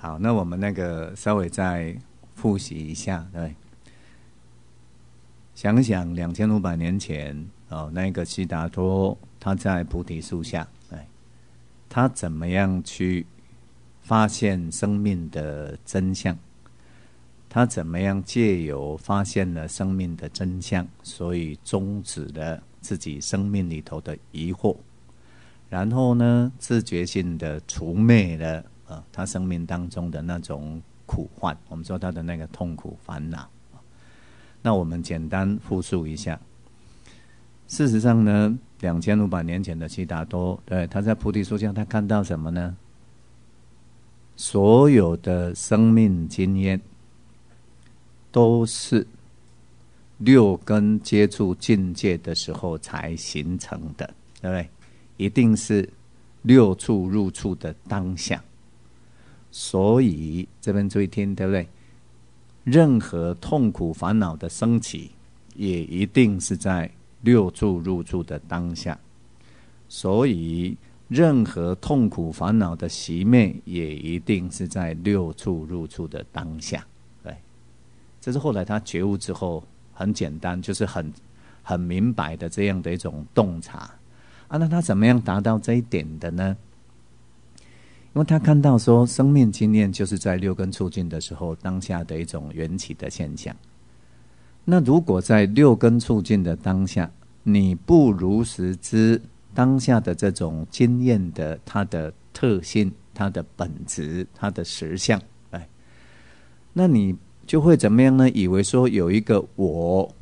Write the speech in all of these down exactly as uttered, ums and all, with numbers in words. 好，那我们那个稍微再复习一下，对。想想两千五百年前哦，那个悉达多他在菩提树下，哎，他怎么样去发现生命的真相？他怎么样借由发现了生命的真相，所以终止了自己生命里头的疑惑，然后呢，自觉性的除灭了啊，他生命当中的那种苦患，我们说他的那个痛苦烦恼。那我们简单复述一下。事实上呢，两千五百年前的悉达多，对，他在菩提树下，他看到什么呢？所有的生命经验。都是六根接触境界的时候才形成的，对不对？一定是六处入处的当下。所以这边注意听，对不对？任何痛苦烦恼的升起，也一定是在六处入处的当下。所以任何痛苦烦恼的熄灭，也一定是在六处入处的当下。这是后来他觉悟之后，很简单，就是很很明白的这样的一种洞察啊。那他怎么样达到这一点的呢？因为他看到说，生命经验就是在六根触境的时候，当下的一种缘起的现象。那如果在六根触境的当下，你不如实知当下的这种经验的它的特性、它的本质、它的实相，哎，那你。就会怎么样呢？以为说有一个我，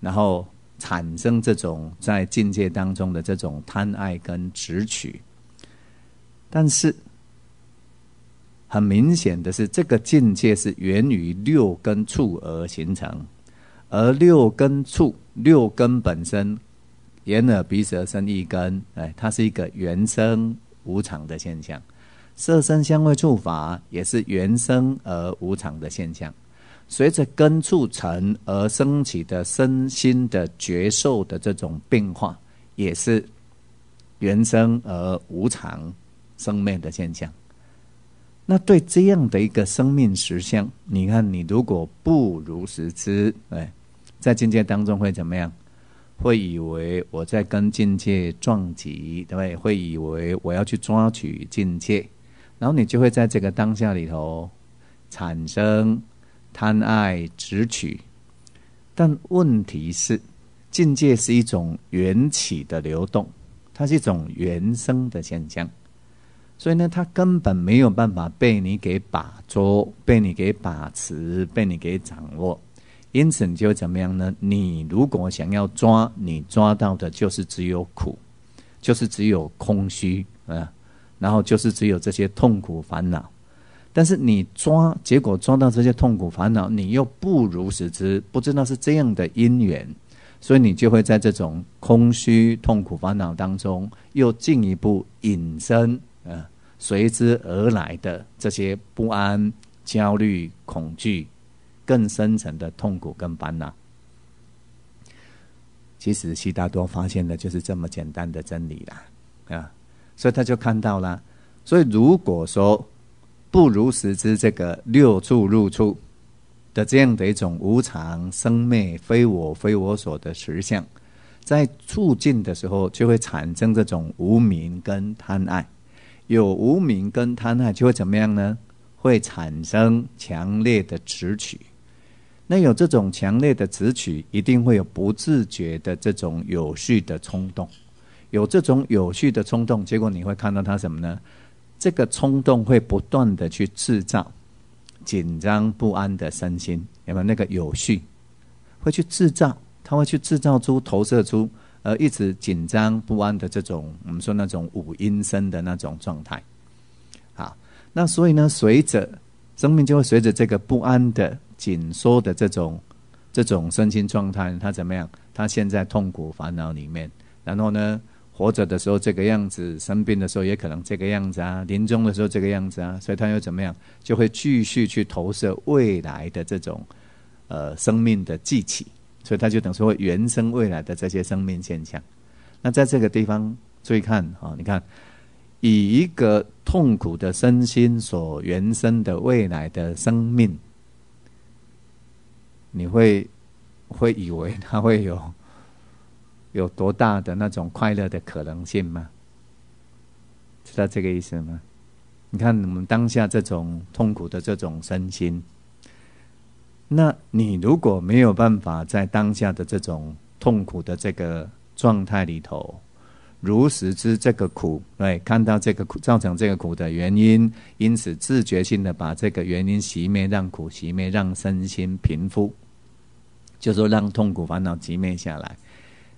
然后产生这种在境界当中的这种贪爱跟执取。但是很明显的是，这个境界是源于六根触而形成，而六根触，六根本身，眼耳鼻舌身意根，哎，它是一个原生无常的现象；色身香味触法也是原生而无常的现象。随着根触尘而升起的身心的觉受的这种变化，也是原生而无常生灭的现象。那对这样的一个生命实相，你看你如果不如实知，哎，在境界当中会怎么样？会以为我在跟境界撞击，对不对？会以为我要去抓取境界，然后你就会在这个当下里头产生贪爱执取。但问题是，境界是一种缘起的流动，它是一种原生的现象，所以呢，它根本没有办法被你给把捉，被你给把持，被你给掌握。因此你就怎么样呢？你如果想要抓，你抓到的就是只有苦，就是只有空虚啊，然后就是只有这些痛苦烦恼。但是你抓，结果抓到这些痛苦烦恼，你又不如实知，不知道是这样的因缘，所以你就会在这种空虚痛苦烦恼当中，又进一步引申呃随之而来的这些不安、焦虑、恐惧，更深层的痛苦跟烦恼。其实悉达多发现的就是这么简单的真理啦，啊，所以他就看到了。所以如果说不如实知这个六处入处的这样的一种无常生灭、非我非我所的实相，在触境的时候就会产生这种无明跟贪爱。有无明跟贪爱就会怎么样呢？会产生强烈的执取。那有这种强烈的执取，一定会有不自觉的这种有序的冲动。有这种有序的冲动，结果你会看到它什么呢？这个冲动会不断的去制造紧张不安的身心，有没有那个有序？会去制造，它会去制造出、投射出，而一直紧张不安的这种，我们说那种五阴身的那种状态。好，那所以呢，随着生命就会随着这个不安的、紧缩的这种这种身心状态，它怎么样？它陷在痛苦烦恼里面，然后呢？活着的时候这个样子，生病的时候也可能这个样子啊，临终的时候这个样子啊，所以他又怎么样？就会继续去投射未来的这种呃生命的记起，所以他就等于说会原生未来的这些生命现象。那在这个地方注意看啊，哦，你看以一个痛苦的身心所原生的未来的生命，你会会以为它会有有多大的那种快乐的可能性吗？知道这个意思吗？你看我们当下这种痛苦的这种身心，那你如果没有办法在当下的这种痛苦的这个状态里头如实知这个苦，对，看到这个苦造成这个苦的原因，因此自觉性的把这个原因熄灭，让苦熄灭，让身心平复，就是说让痛苦烦恼熄灭下来，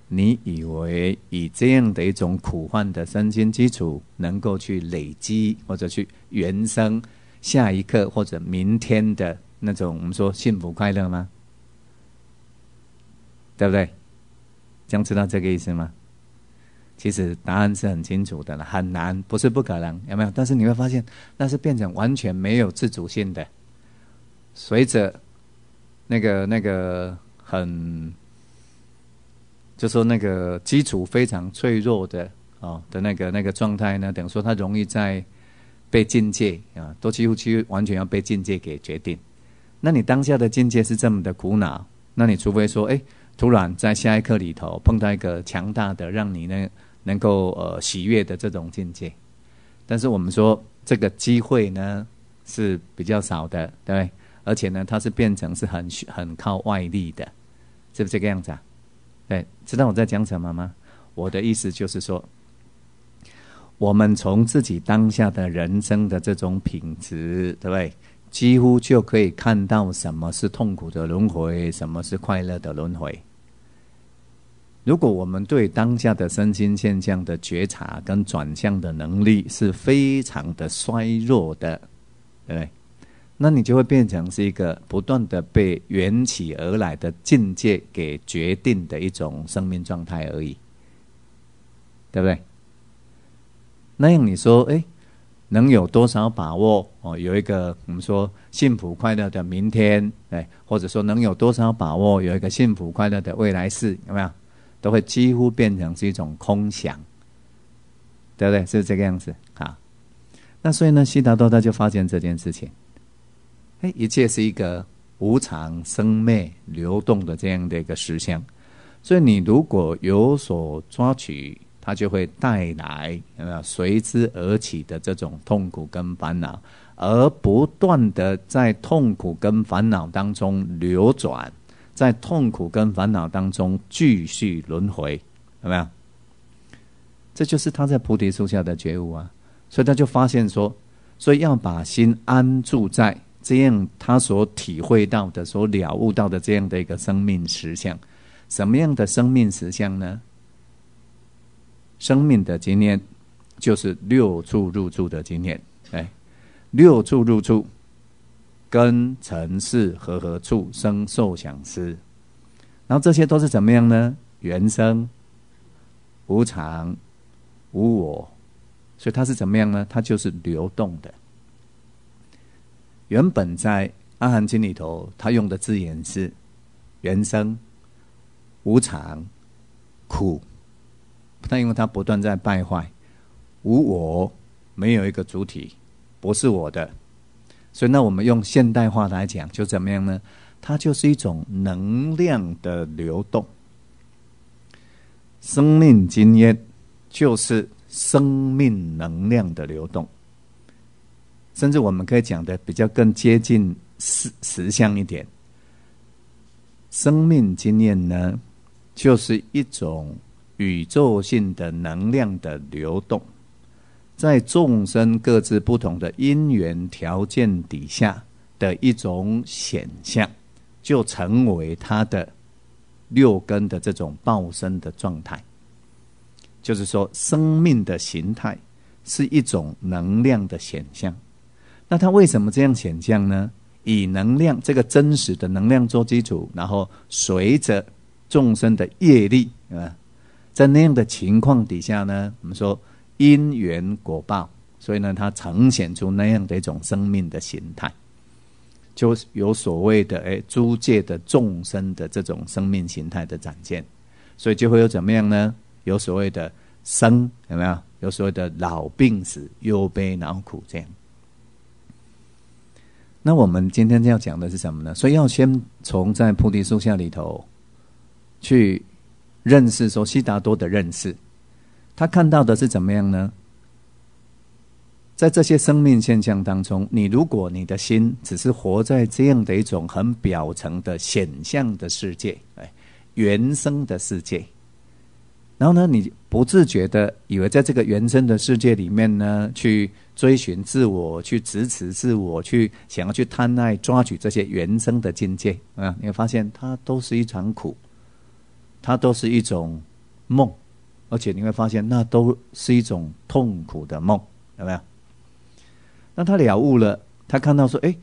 你以为以这样的一种苦患的身心基础能够去累积或者去原生下一刻或者明天的那种我们说幸福快乐吗？对不对？这样知道这个意思吗？其实答案是很清楚的了，很难，不是不可能，有没有？但是你会发现那是变成完全没有自主性的，随着那个那个很就说那个基础非常脆弱的哦的那个那个状态呢，等于说它容易在被境界啊，都几乎几乎完全要被境界给决定。那你当下的境界是这么的苦恼，那你除非说，哎，突然在下一刻里头碰到一个强大的让你呢能够呃喜悦的这种境界，但是我们说这个机会呢是比较少的，对不对？而且呢，它是变成是很很靠外力的，是不是这个样子啊？对，知道我在讲什么吗？我的意思就是说，我们从自己当下的人生的这种品质，对不对？几乎就可以看到什么是痛苦的轮回，什么是快乐的轮回。如果我们对当下的身心现象的觉察跟转向的能力是非常的衰弱的，对不对？那你就会变成是一个不断的被缘起而来的境界给决定的一种生命状态而已，对不对？那样你说，哎，能有多少把握哦？有一个我们说幸福快乐的明天，哎，或者说能有多少把握有一个幸福快乐的未来世，有没有？都会几乎变成是一种空想，对不对？是这个样子啊。那所以呢，悉达多他就发现这件事情。哎，一切是一个无常、生灭、流动的这样的一个实相，所以你如果有所抓取，它就会带来随之而起的这种痛苦跟烦恼，而不断的在痛苦跟烦恼当中流转，在痛苦跟烦恼当中继续轮回，有没有？这就是他在菩提树下的觉悟啊！所以他就发现说，所以要把心安住在这样他所体会到的所了悟到的这样的一个生命实相。什么样的生命实相呢？生命的经验就是六处入住的经验，哎，六处入住跟尘世和合处生受想思，然后这些都是怎么样呢？缘生、无常、无我，所以它是怎么样呢？它就是流动的。原本在《阿含经》里头，他用的字眼是缘生、无常、苦，但因为他不断在败坏，无我，没有一个主体，不是我的，所以那我们用现代化来讲，就怎么样呢？它就是一种能量的流动。生命经验就是生命能量的流动。甚至我们可以讲的比较更接近实实相一点，生命经验呢，就是一种宇宙性的能量的流动，在众生各自不同的因缘条件底下的一种显象，就成为它的六根的这种报身的状态。就是说，生命的形态是一种能量的显象。那它为什么这样显象呢？以能量这个真实的能量做基础，然后随着众生的业力啊，在那样的情况底下呢，我们说因缘果报，所以呢，它呈现出那样的一种生命的形态，就有所谓的哎诸界的众生的这种生命形态的展现，所以就会有怎么样呢？有所谓的生，有没有？有所谓的老病死、忧悲恼苦这样。那我们今天要讲的是什么呢？所以要先从在菩提树下里头去认识说悉达多的认识，他看到的是怎么样呢？在这些生命现象当中，你如果你的心只是活在这样的一种很表层的显象的世界，哎，原生的世界，然后呢，你不自觉的以为在这个原生的世界里面呢，去追寻自我，去支持自我，去想要去贪爱、抓取这些原生的境界啊，你会发现它都是一场苦，它都是一种梦，而且你会发现那都是一种痛苦的梦，有没有？那他了悟了，他看到说，哎，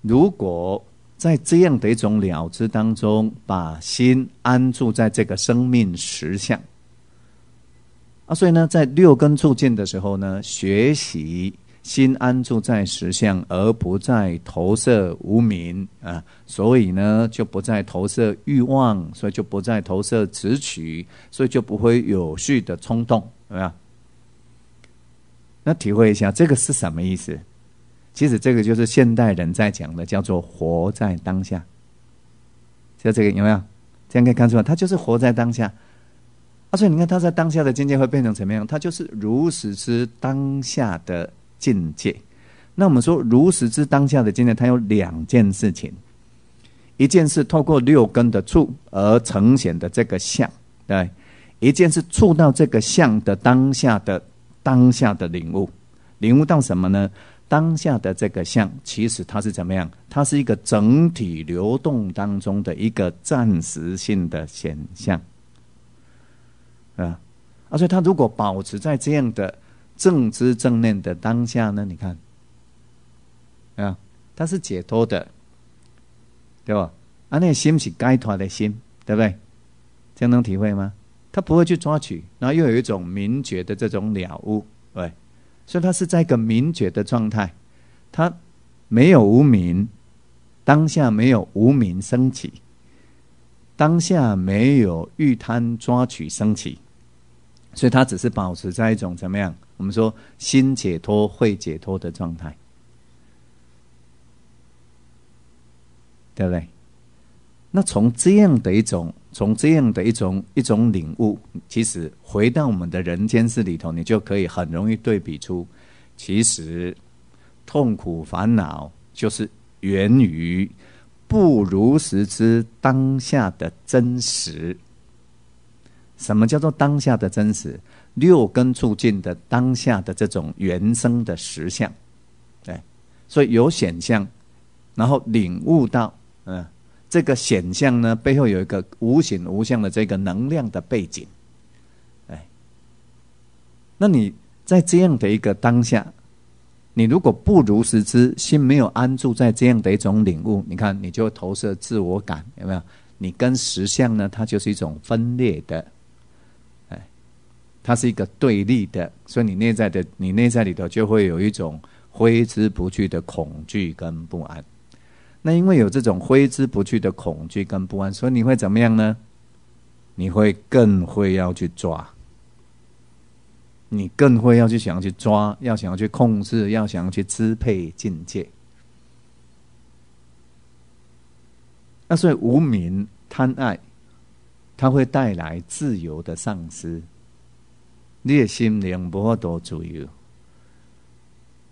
如果在这样的一种了知当中，把心安住在这个生命实相啊，所以呢，在六根触境的时候呢，学习心安住在实相，而不再投射无明啊，所以呢，就不再投射欲望，所以就不再投射执取，所以就不会有序的冲动，有没有？那体会一下这个是什么意思？其实这个就是现代人在讲的，叫做活在当下。就这个有没有？这样可以看出来，他就是活在当下。啊，所以你看他在当下的境界会变成什么样？他就是如实知当下的境界。那我们说如实知当下的境界，它有两件事情，一件是透过六根的触而呈现的这个相，对；一件是触到这个相的当下的。当下的领悟，领悟到什么呢？当下的这个相，其实它是怎么样？它是一个整体流动当中的一个暂时性的现象，啊，啊，所以它如果保持在这样的正知正念的当下呢，你看，啊，它是解脱的，对吧？啊，那个心是解脱的心，对不对？这样能体会吗？他不会去抓取，然后又有一种明觉的这种了悟，对，所以他是在一个明觉的状态，他没有无明，当下没有无明升起，当下没有欲贪抓取升起，所以他只是保持在一种怎么样？我们说心解脱、慧解脱的状态，对不对？那从这样的一种。从这样的一种一种领悟，其实回到我们的人间世里头，你就可以很容易对比出，其实痛苦烦恼就是源于不如实知当下的真实。什么叫做当下的真实？六根触境的当下的这种原生的实相，对，所以有显象，然后领悟到，嗯。这个显象呢，背后有一个无形无相的这个能量的背景，哎，那你在这样的一个当下，你如果不如实知，心没有安住在这样的一种领悟，你看你就投射自我感，有没有？你跟实相呢，它就是一种分裂的，哎，它是一个对立的，所以你内在的，你内在里头就会有一种挥之不去的恐惧跟不安。那因为有这种挥之不去的恐惧跟不安，所以你会怎么样呢？你会更会要去抓，你更会要去想要去抓，要想要去控制，要想要去支配境界。那所以无明贪爱，它会带来自由的丧失，你的心灵不会多自由，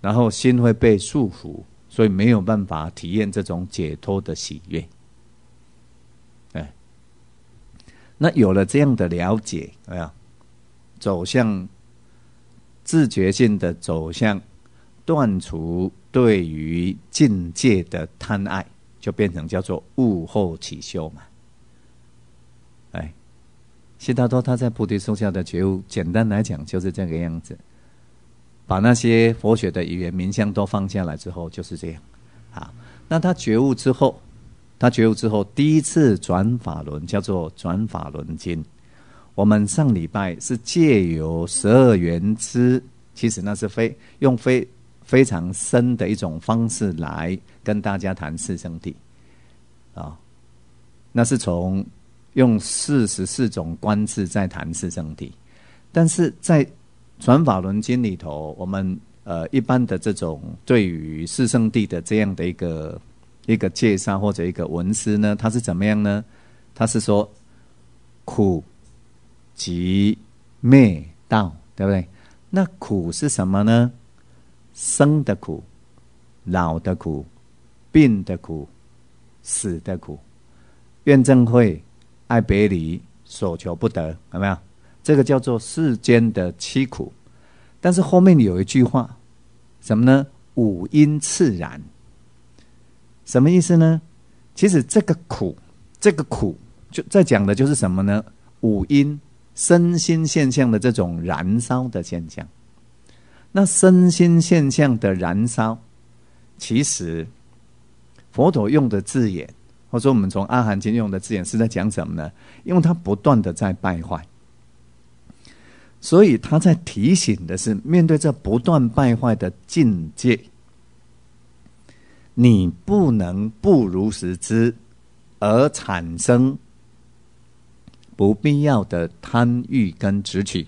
然后心会被束缚。所以没有办法体验这种解脱的喜悦，哎，那有了这样的了解，哎呀，走向自觉性的走向，断除对于境界的贪爱，就变成叫做悟后起修嘛。哎，悉达多他在菩提树下的觉悟，简单来讲就是这个样子。把那些佛学的语言名相都放下来之后，就是这样。好，那他觉悟之后，他觉悟之后第一次转法轮，叫做转法轮经。我们上礼拜是借由十二缘支，其实那是非用非非常深的一种方式来跟大家谈四圣谛啊，那是从用四十四种观智在谈四圣谛，但是在转法轮经里头，我们呃一般的这种对于四圣谛的这样的一个一个介绍或者一个文思呢，它是怎么样呢？它是说苦集灭道，对不对？那苦是什么呢？生的苦、老的苦、病的苦、死的苦，怨憎会、爱别离、所求不得，有没有？这个叫做世间的七苦。但是后面有一句话，什么呢？五因炽然。什么意思呢？其实这个苦，这个苦就在讲的就是什么呢？五因，身心现象的这种燃烧的现象。那身心现象的燃烧，其实佛陀用的字眼，或者说我们从阿含经用的字眼是在讲什么呢？因为它不断的在败坏，所以他在提醒的是，面对这不断败坏的境界，你不能不如实知，而产生不必要的贪欲跟执取，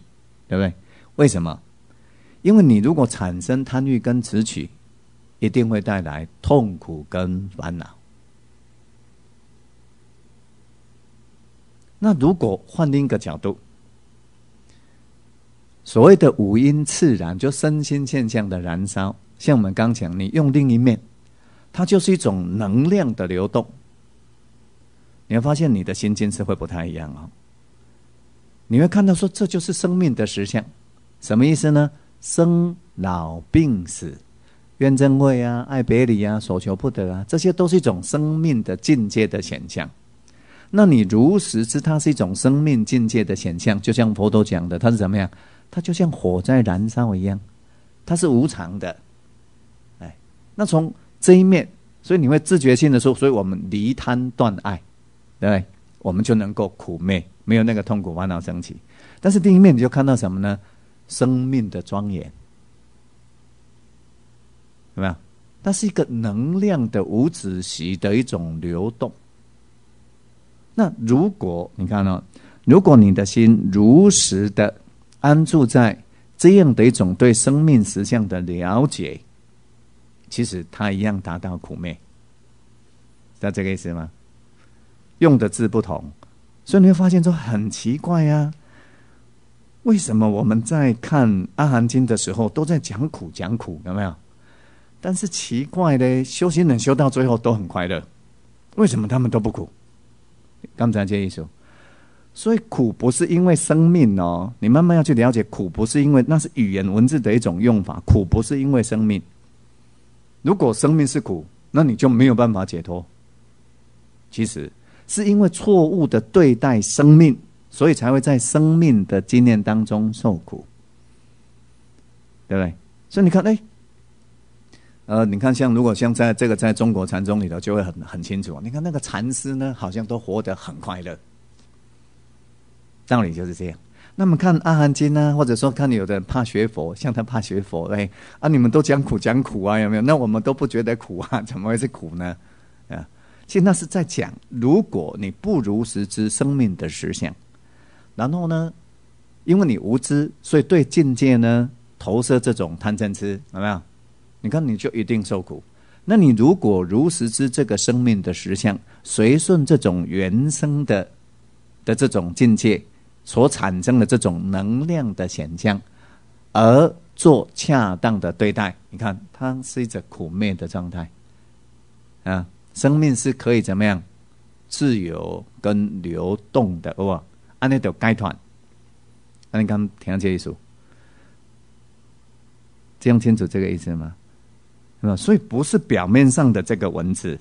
对不对？为什么？因为你如果产生贪欲跟执取，一定会带来痛苦跟烦恼。那如果换另一个角度，所谓的五因炽然，就身心现象的燃烧。像我们刚讲，你用另一面，它就是一种能量的流动。你会发现你的心境是会不太一样哦。你会看到说，这就是生命的实相。什么意思呢？生老病死、怨憎会啊、爱别离啊、所求不得啊，这些都是一种生命的境界的现象。那你如实知它是一种生命境界的现象，就像佛陀讲的，它是怎么样？它就像火在燃烧一样，它是无常的。哎，那从这一面，所以你会自觉性的说，所以我们离贪断爱，对不对？我们就能够苦灭，没有那个痛苦烦恼升起。但是另一面你就看到什么呢？生命的庄严，有没有？它是一个能量的无止息的一种流动。那如果你看哦，如果你的心如实的安住在这样的一种对生命实相的了解，其实它一样达到苦灭，知道这个意思吗？用的字不同，所以你会发现说很奇怪啊，为什么我们在看阿含经的时候都在讲苦讲苦，有没有？但是奇怪嘞，修行人修到最后都很快乐，为什么他们都不苦？刚才这意思。所以苦不是因为生命哦，你慢慢要去了解，苦不是因为，那是语言文字的一种用法，苦不是因为生命。如果生命是苦，那你就没有办法解脱。其实是因为错误的对待生命，所以才会在生命的经验当中受苦，对不对？所以你看，哎，呃，你看像如果像在这个在中国禅宗里头就会很很清楚，你看那个禅师呢，好像都活得很快乐。道理就是这样。那么看阿含经啊，或者说看有的人怕学佛，像他怕学佛，哎啊，你们都讲苦讲苦啊，有没有？那我们都不觉得苦啊，怎么会是苦呢？啊，其实那是在讲，如果你不如实知生命的实相，然后呢，因为你无知，所以对境界呢投射这种贪嗔痴，有没有？你看你就一定受苦。那你如果如实知这个生命的实相，随顺这种原生的的这种境界。所产生的这种能量的显象，而做恰当的对待，你看它是一种苦灭的状态啊。生命是可以怎么样自由跟流动的，哇！安内都该团，安内刚听到这一首，这样清楚这个意思吗？那所以不是表面上的这个文字。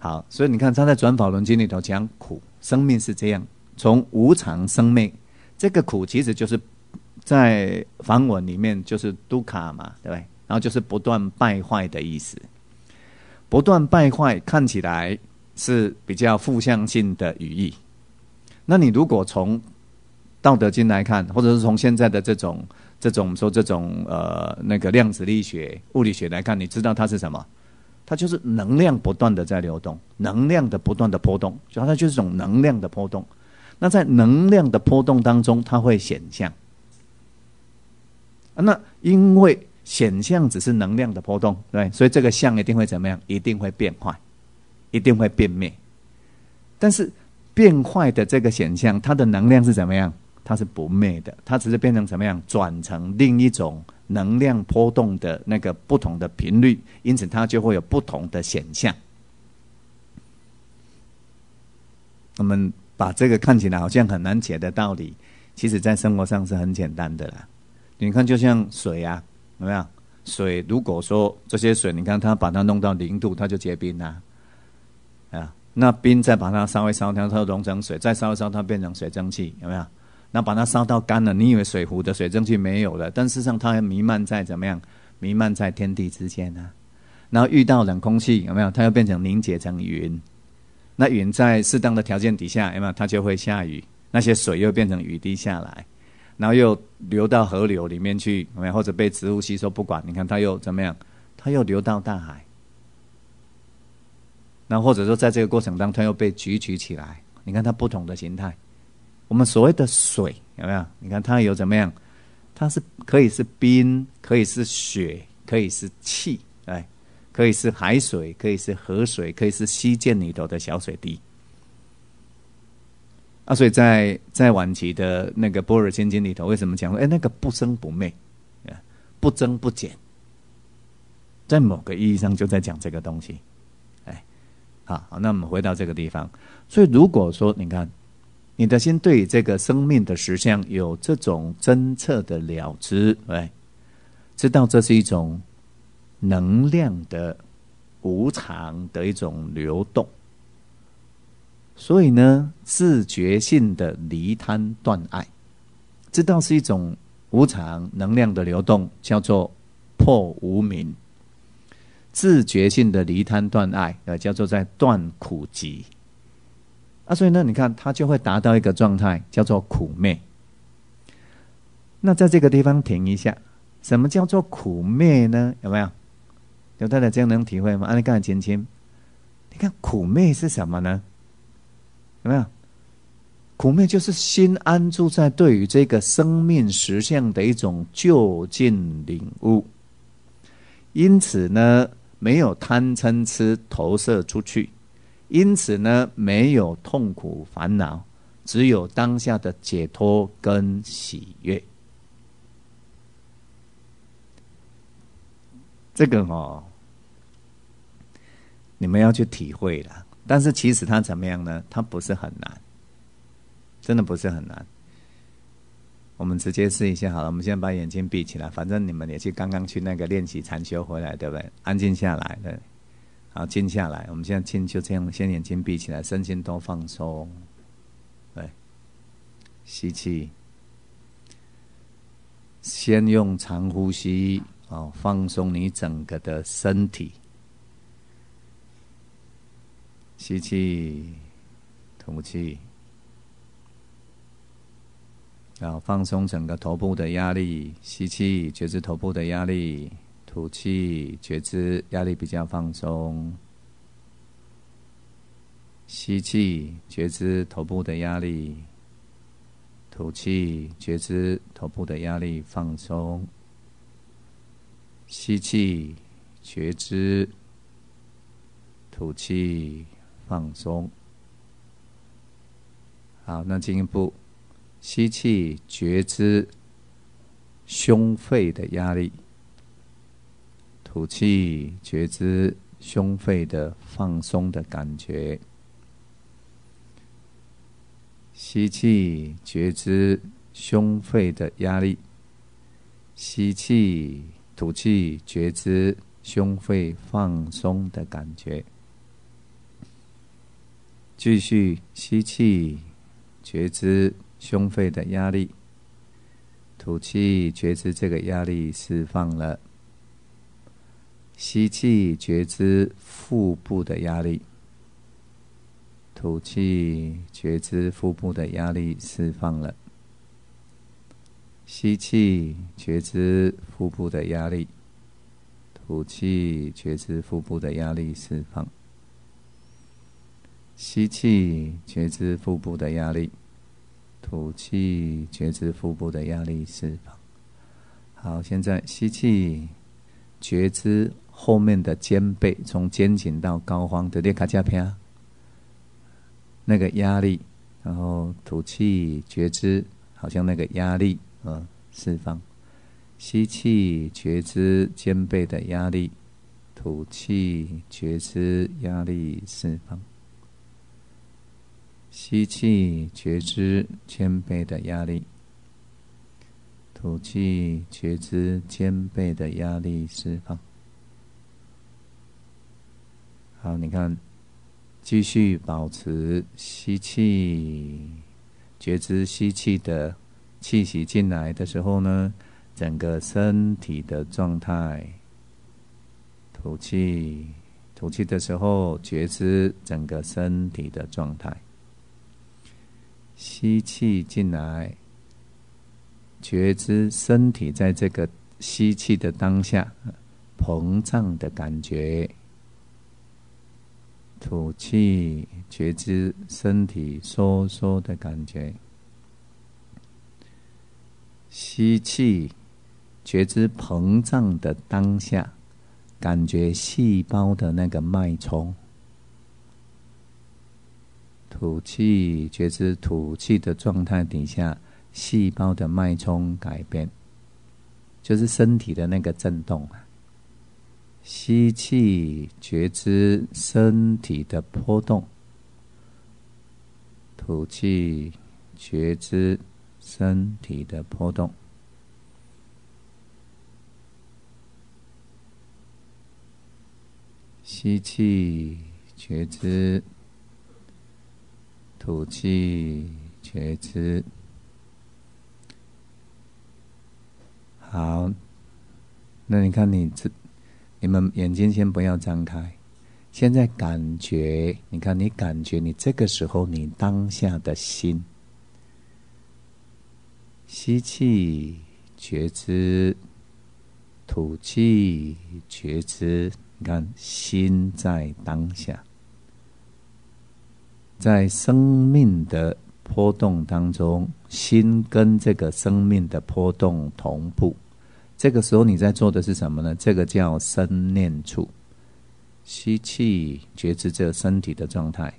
好，所以你看他在《转法轮经》里头讲苦。生命是这样，从无常生灭，这个苦其实就是在梵文里面就是都卡嘛，对不对？然后就是不断败坏的意思，不断败坏看起来是比较负向性的语义。那你如果从《道德经》来看，或者是从现在的这种这种我们说这种呃那个量子力学、物理学来看，你知道它是什么？它就是能量不断的在流动，能量的不断的波动，它就是一种能量的波动。那在能量的波动当中，它会显象，那因为显象只是能量的波动，对，所以这个相一定会怎么样？一定会变坏，一定会变灭。但是变坏的这个显象，它的能量是怎么样？它是不灭的，它只是变成怎么样？转成另一种能量波动的那个不同的频率，因此它就会有不同的显象。我们把这个看起来好像很难解的道理，其实在生活上是很简单的啦。你看，就像水啊，有没有？水如果说这些水，你看它把它弄到零度，它就结冰啦、啊，啊，那冰再把它稍微烧掉，它融成水，再烧一烧，它变成水蒸气，有没有？那把它烧到干了，你以为水壶的水蒸气没有了，但事实上它还弥漫在怎么样？弥漫在天地之间啊。然后遇到冷空气，有没有？它又变成凝结成云。那云在适当的条件底下，有没有？它就会下雨，那些水又变成雨滴下来，然后又流到河流里面去，有没有？或者被植物吸收，不管，你看它又怎么样？它又流到大海。那或者说在这个过程当中，它又被举起起来，你看它不同的形态。我们所谓的水有没有？你看它有怎么样？它是可以是冰，可以是雪，可以是气，哎，可以是海水，可以是河水，可以是溪涧里头的小水滴。啊，所以在在晚期的那个《般若心经》里头，为什么讲说，哎，那个不生不灭，不增不减，在某个意义上就在讲这个东西，哎，好，那我们回到这个地方。所以如果说你看，你的心对这个生命的实相有这种侦测的了知，哎，知道这是一种能量的无常的一种流动，所以呢，自觉性的离贪断爱，知道是一种无常能量的流动，叫做破无明；自觉性的离贪断爱，呃，叫做在断苦集。啊，所以呢，你看它就会达到一个状态，叫做苦灭。那在这个地方停一下，什么叫做苦灭呢？有没有？有大家这样能体会吗？啊，你看亲亲，你看苦灭是什么呢？有没有？苦灭就是心安住在对于这个生命实相的一种究竟领悟，因此呢，没有贪嗔痴投射出去。因此呢，没有痛苦烦恼，只有当下的解脱跟喜悦。这个哦，你们要去体会啦。但是其实它怎么样呢？它不是很难，真的不是很难。我们直接试一下好了。我们先把眼睛闭起来，反正你们也去刚刚去那个练习禅修回来，对不对？安静下来，对。好，静下来。我们现在静，就这样，先眼睛闭起来，身心都放松。对，吸气，先用长呼吸，哦，放松你整个的身体。吸气，吐气，然后放松整个头部的压力。吸气，觉知头部的压力。吐气，觉知压力比较放松。吸气，觉知头部的压力。吐气，觉知头部的压力放松。吸气，觉知。吐气，放松。好，那进一步，吸气，觉知胸肺的压力。吐气，觉知胸肺的放松的感觉。吸气，觉知胸肺的压力。吸气，吐气，觉知胸肺放松的感觉。继续吸气，觉知胸肺的压力。吐气，觉知这个压力释放了。吸气，觉知腹部的压力。吐气，觉知腹部的压力释放了。吸气，觉知腹部的压力。吐气，觉知腹部的压力释放。吸气，觉知腹部的压力。吐气，觉知腹部的压力释放。好，现在吸气，觉知后面的肩背，从肩颈到膏肓的裂开加片，那个压力，然后吐气，觉知好像那个压力啊释放。吸气，觉知肩背的压力；吐气，觉知压力释放。吸气，觉知肩背的压力；吐气，觉知肩背的压力释放。好，你看，继续保持吸气，觉知吸气的气息进来的时候呢，整个身体的状态。吐气，吐气的时候觉知整个身体的状态。吸气进来，觉知身体在这个吸气的当下膨胀的感觉。吐气，觉知身体收缩的感觉。吸气，觉知膨胀的当下，感觉细胞的那个脉冲。吐气，觉知吐气的状态底下，细胞的脉冲改变，就是身体的那个震动。吸气，觉知身体的波动；吐气，觉知身体的波动。吸气，觉知；吐气，觉知。好，那你看你这，你们眼睛先不要张开，现在感觉，你看你感觉你这个时候你当下的心。吸气，觉知；吐气，觉知。你看，心在当下，在生命的波动当中，心跟这个生命的波动同步。这个时候你在做的是什么呢？这个叫身念处。吸气，觉知这身体的状态；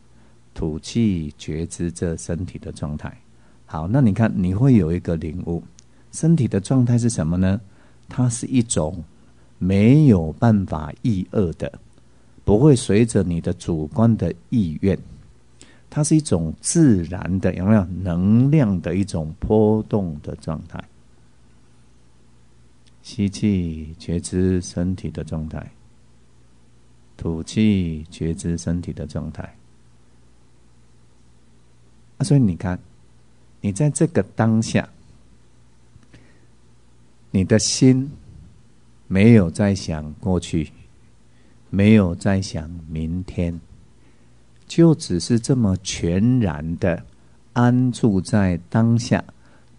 吐气，觉知这身体的状态。好，那你看你会有一个领悟，身体的状态是什么呢？它是一种没有办法抑遏的，不会随着你的主观的意愿，它是一种自然的，有没有能量的一种波动的状态？吸气，觉知身体的状态；吐气，觉知身体的状态。啊，所以你看，你在这个当下，你的心没有在想过去，没有在想明天，就只是这么全然的安住在当下，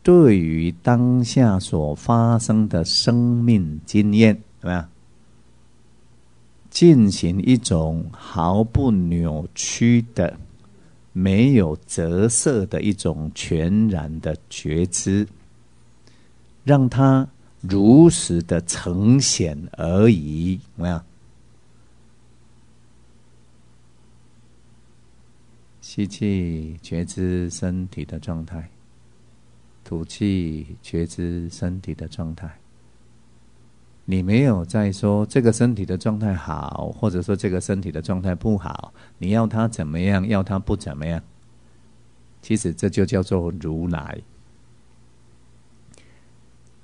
对于当下所发生的生命经验，有没有进行一种毫不扭曲的、没有折射的一种全然的觉知，让它如实的呈现而已，有没有？吸气，觉知身体的状态；吐气，觉知身体的状态。你没有在说这个身体的状态好，或者说这个身体的状态不好，你要它怎么样，要它不怎么样。其实这就叫做如来，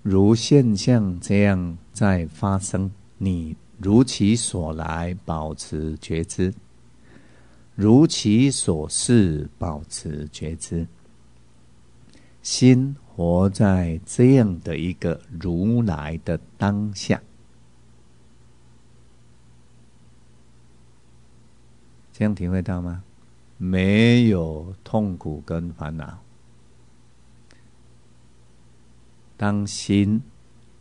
如现象这样在发生，你如其所来保持觉知，如其所是保持觉知，心活在这样的一个如来的当下。这样体会到吗？没有痛苦跟烦恼。当心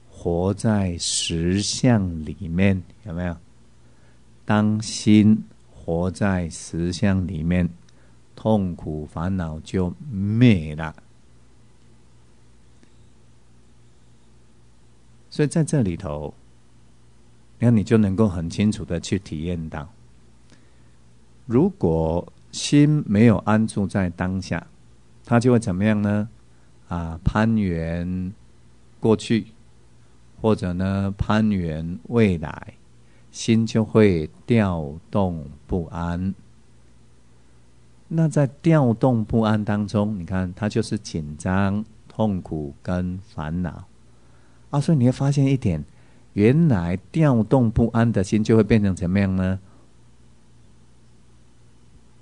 活在实相里面，有没有？当心活在实相里面，痛苦烦恼就灭了。所以在这里头，那你就能够很清楚的去体验到，如果心没有安住在当下，它就会怎么样呢？啊，攀缘过去，或者呢攀缘未来，心就会调动不安。那在调动不安当中，你看它就是紧张、痛苦跟烦恼啊，所以你会发现一点，原来调动不安的心就会变成怎么样呢？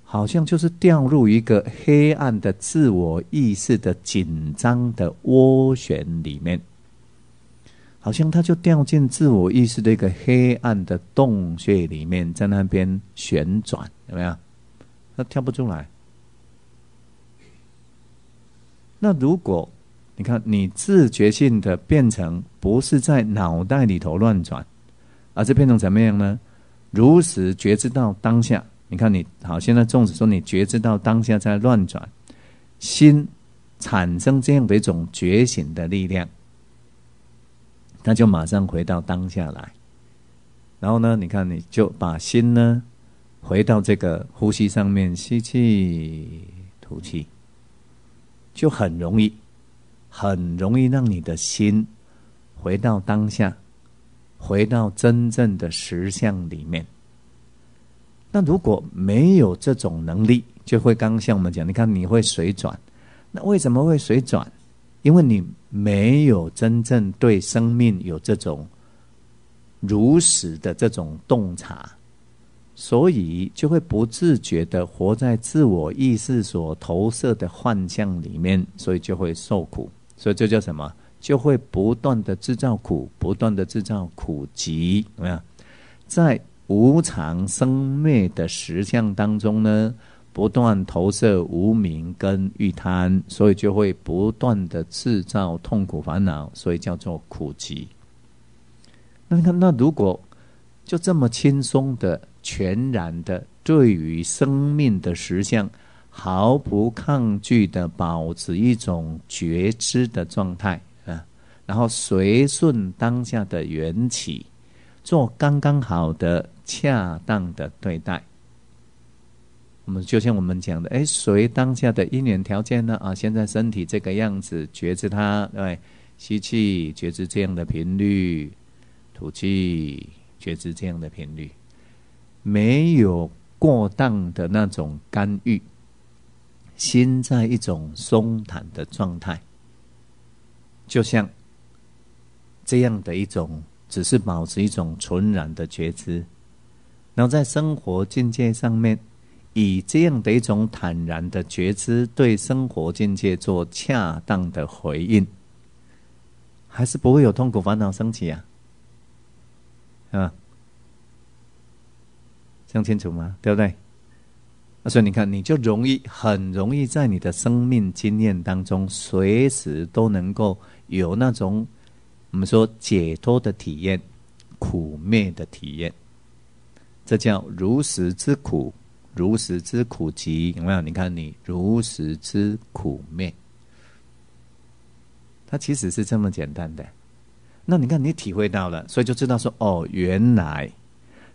好像就是掉入一个黑暗的自我意识的紧张的涡旋里面，好像它就掉进自我意识的一个黑暗的洞穴里面，在那边旋转，有没有？他跳不出来。那如果你看你自觉性的变成不是在脑袋里头乱转，而是变成怎么样呢？如实觉知到当下。你看你好，现在纵使说你觉知到当下在乱转，心产生这样的一种觉醒的力量，那就马上回到当下来。然后呢，你看你就把心呢回到这个呼吸上面，吸气吐气，就很容易很容易让你的心回到当下，回到真正的实相里面。那如果没有这种能力，就会刚像我们讲，你看你会水转。那为什么会水转？因为你没有真正对生命有这种如实的这种洞察，所以就会不自觉的活在自我意识所投射的幻象里面，所以就会受苦。所以这叫什么？就会不断的制造苦，不断的制造苦集，有没有？在无常生灭的实相当中呢，不断投射无明跟欲贪，所以就会不断的制造痛苦烦恼，所以叫做苦集。那你看，那如果就这么轻松的全然的对于生命的实相毫不抗拒的保持一种觉知的状态啊，然后随顺当下的缘起，做刚刚好的恰当的对待。我们就像我们讲的，哎，随当下的因缘条件呢啊，现在身体这个样子，觉知它，对，吸气觉知这样的频率，吐气觉知这样的频率。没有过当的那种干预，心在一种松坦的状态，就像这样的一种，只是保持一种纯然的觉知，然后在生活境界上面，以这样的一种坦然的觉知，对生活境界做恰当的回应，还是不会有痛苦烦恼升起啊，啊。这样清楚吗？对不对？所以你看，你就容易很容易在你的生命经验当中，随时都能够有那种我们说解脱的体验、苦灭的体验。这叫如实之苦，如实之苦集。有没有？你看你如实之苦灭，它其实是这么简单的。那你看你体会到了，所以就知道说，哦，原来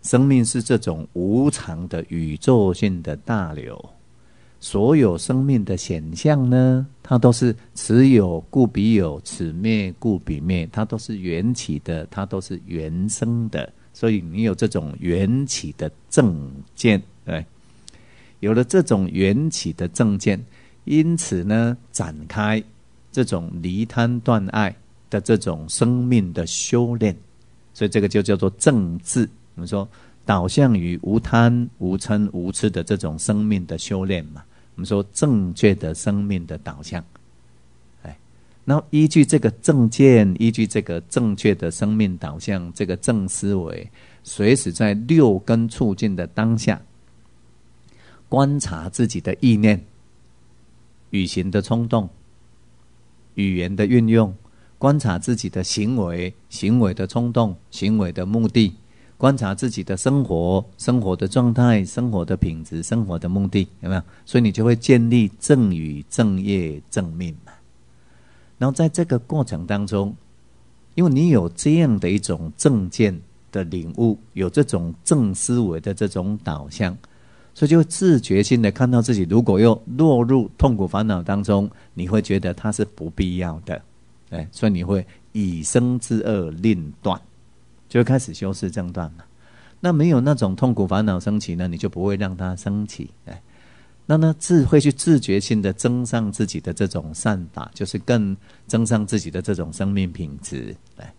生命是这种无常的宇宙性的大流，所有生命的显象呢，它都是此有故彼有，此灭故彼灭，它都是缘起的，它都是缘生的。所以你有这种缘起的正见，对，有了这种缘起的正见，因此呢，展开这种离贪断爱的这种生命的修炼。所以这个就叫做正智。我们说导向于无贪无嗔无痴的这种生命的修炼嘛，我们说正确的生命的导向，哎，然后依据这个正见，依据这个正确的生命导向，这个正思维，随时在六根促进的当下，观察自己的意念、语行的冲动、语言的运用，观察自己的行为、行为的冲动、行为的目的。观察自己的生活，生活的状态，生活的品质，生活的目的，有没有？所以你就会建立正语、正业、正命嘛。然后在这个过程当中，因为你有这样的一种正见的领悟，有这种正思维的这种导向，所以就自觉性的看到自己如果又落入痛苦烦恼当中，你会觉得它是不必要的，哎，所以你会以生之恶令断，就会开始修饰正断了。那没有那种痛苦烦恼升起呢，你就不会让它升起，哎，那呢自会去自觉性的增上自己的这种善法，就是更增上自己的这种生命品质，哎，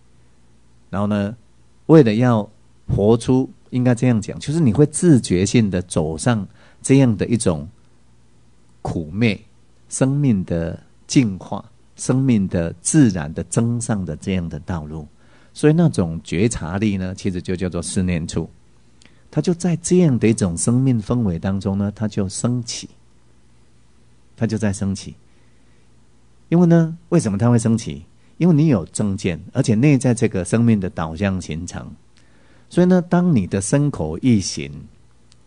然后呢为了要活出，应该这样讲，就是你会自觉性的走上这样的一种苦灭生命的净化，生命的自然的增上的这样的道路。所以那种觉察力呢，其实就叫做四念处，它就在这样的一种生命氛围当中呢，它就升起，它就在升起。因为呢，为什么它会升起？因为你有正见，而且内在这个生命的导向形成，所以呢，当你的身口意行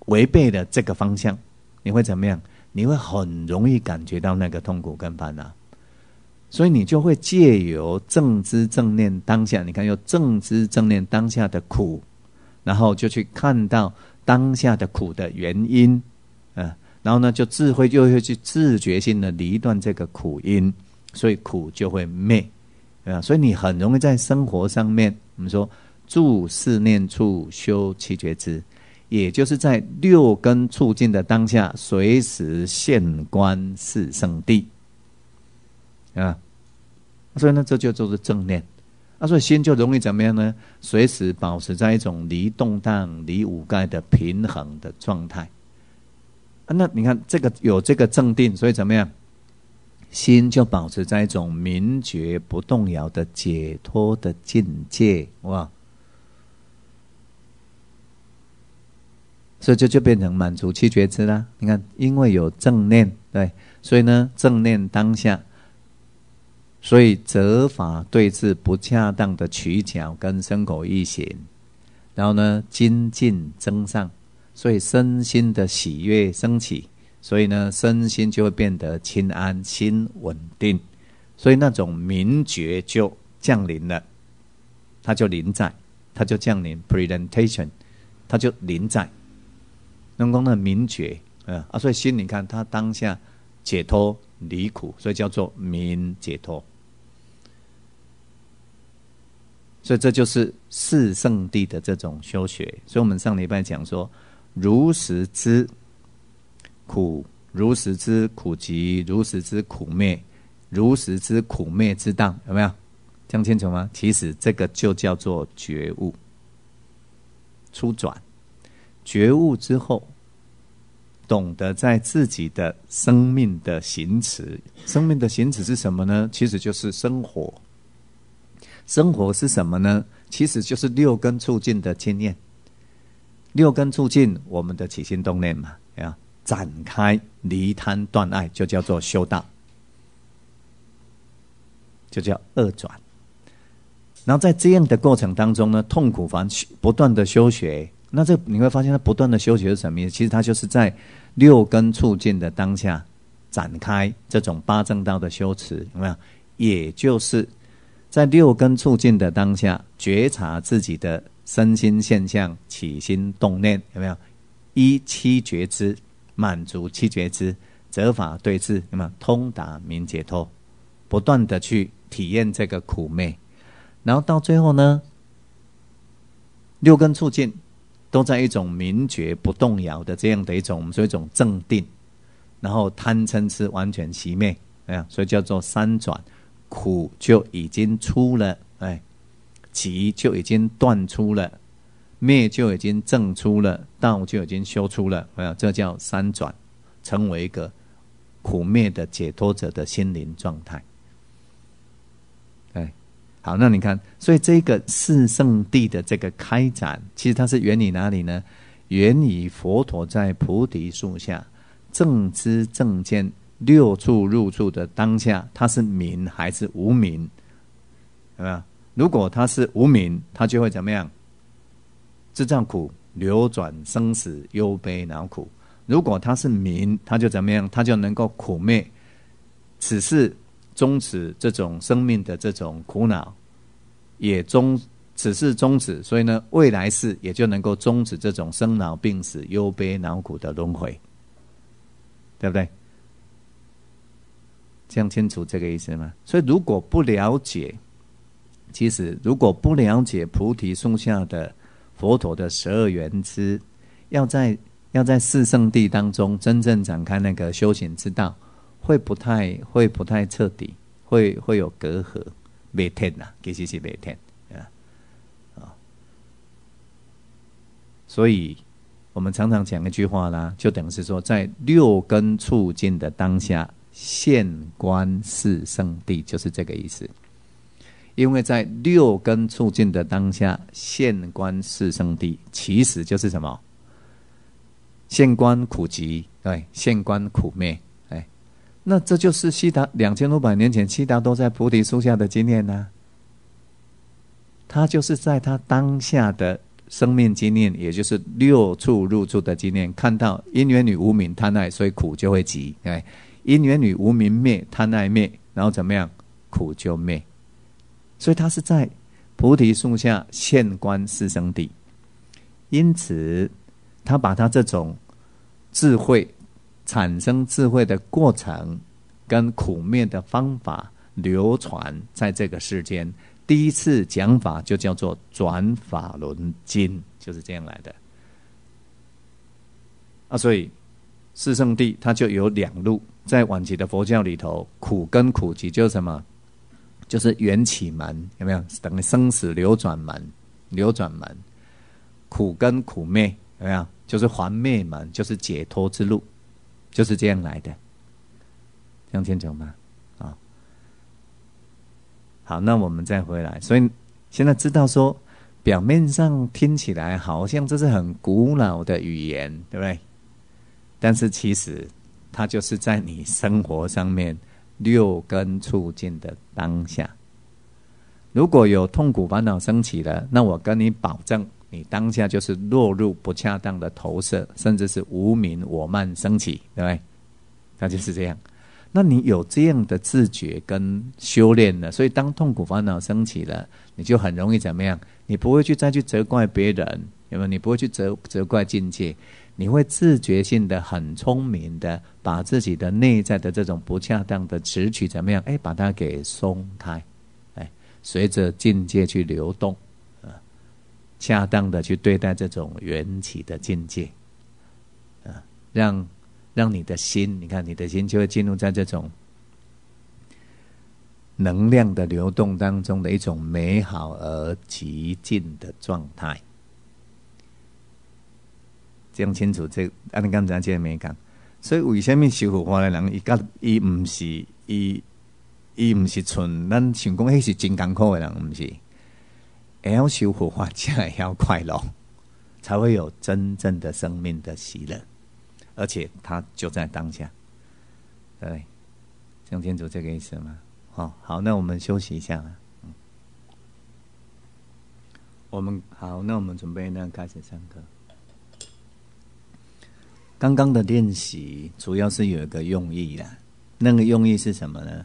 违背了这个方向，你会怎么样？你会很容易感觉到那个痛苦跟烦恼，所以你就会借由正知正念当下，你看有正知正念当下的苦，然后就去看到当下的苦的原因，呃、然后呢，就智慧就会去自觉性的离断这个苦因，所以苦就会灭。啊，所以你很容易在生活上面，我们说住四念处修七觉支，也就是在六根触境的当下，随时现观四圣谛啊。所以呢，这就就是正念啊。所以心就容易怎么样呢？随时保持在一种离动荡、离五盖的平衡的状态啊。那你看，这个有这个正定，所以怎么样？心就保持在一种明觉不动摇的解脱的境界，哇！所以这 就, 就变成满足七觉支啦。你看，因为有正念，对，所以呢，正念当下，所以责法对治不恰当的取巧跟身口意行，然后呢，精进增上，所以身心的喜悦升起。所以呢，身心就会变得清安，心稳定，所以那种明觉就降临了，它就临在，它就降临 presentation， 它就临在。能讲的明觉，嗯啊，所以心你看，它当下解脱离苦，所以叫做明解脱。所以这就是四圣谛的这种修学。所以我们上礼拜讲说，如实知苦，如实之苦集，如实之苦灭，如实之苦灭之道，有没有？这样清楚吗？其实这个就叫做觉悟，初转。觉悟之后，懂得在自己的生命的行持，生命的行持是什么呢？其实就是生活。生活是什么呢？其实就是六根触境的经验。六根触境，我们的起心动念嘛，有没有？展开离贪断爱，就叫做修道，就叫二转。然后在这样的过程当中呢，痛苦烦不断的修学，那这你会发现它不断的修学是什么意思？其实它就是在六根触境的当下展开这种八正道的修持，有没有？也就是在六根触境的当下觉察自己的身心现象、起心动念，有没有？依七觉支，满足七觉支，责法对治，那么通达明解脱，不断的去体验这个苦灭，然后到最后呢，六根触境都在一种明觉不动摇的这样的一种，我们说一种正定，然后贪嗔痴完全熄灭，哎，所以叫做三转，苦就已经出了，哎，集就已经断出了。灭就已经证出了，道就已经修出了，没有？这叫三转，成为一个苦灭的解脱者的心灵状态。哎，好，那你看，所以这个四圣谛的这个开展，其实它是源于哪里呢？源于佛陀在菩提树下正知正见六处入处的当下，它是明还是无明？有没有？如果它是无明，它就会怎么样？是这样苦，流转生死忧悲恼苦。如果他是明，他就怎么样？他就能够苦灭，此是终止这种生命的这种苦恼，也终此事终止，所以呢未来世也就能够终止这种生老病死忧悲恼苦的轮回，对不对？这样清楚这个意思吗？所以如果不了解，其实如果不了解菩提树下的佛陀的十二缘支，要在要在四圣地当中真正展开那个修行之道，会不太会不太彻底，会会有隔阂，袂天呐，其实是袂天啊、哦。所以我们常常讲一句话啦，就等于是说，在六根触境的当下，现观四圣谛，就是这个意思。因为在六根触境的当下，现观四圣谛，其实就是什么？现观苦集，对，现观苦灭，哎，那这就是悉达两千五百年前悉达多在菩提树下的经验啊。他就是在他当下的生命经验，也就是六处入住的经验，看到因缘与无明贪爱，所以苦就会集，哎，因缘与无明灭，贪爱灭，然后怎么样？苦就灭。所以他是在菩提树下现观四圣谛，因此他把他这种智慧产生智慧的过程跟苦灭的方法流传在这个世间。第一次讲法就叫做转法轮经，就是这样来的啊。所以四圣谛它就有两路，在晚期的佛教里头，苦跟苦集就是什么？就是缘起门，有没有？等于生死流转门，流转门。苦跟苦灭，有没有？就是还灭门，就是解脱之路，就是这样来的。这样清楚吗？啊、哦，好，那我们再回来。所以现在知道说，表面上听起来好像这是很古老的语言，对不对？但是其实它就是在你生活上面。六根触境的当下，如果有痛苦烦恼升起了，那我跟你保证，你当下就是落入不恰当的投射，甚至是无明我慢升起，对不对？那就是这样。那你有这样的自觉跟修炼了，所以当痛苦烦恼升起了，你就很容易怎么样？你不会去再去责怪别人，有没有？你不会去责责怪境界。你会自觉性的、很聪明的，把自己的内在的这种不恰当的持取怎么样？哎，把它给松开，哎，随着境界去流动，啊，恰当的去对待这种缘起的境界，啊，让让你的心，你看你的心就会进入在这种能量的流动当中的一种美好而极尽的状态。这样清楚，这按你刚才这个没讲，所以为什么修佛法的人，伊甲伊唔是伊伊唔是纯，咱想讲迄是真艰苦的人，唔是，会晓修佛法才会晓快乐，才会有真正的生命的喜乐，而且他就在当下，对，这样清楚这个意思吗？哦，好，那我们休息一下啦，嗯，我们好，那我们准备呢开始上课。刚刚的练习主要是有一个用意啦，那个用意是什么呢？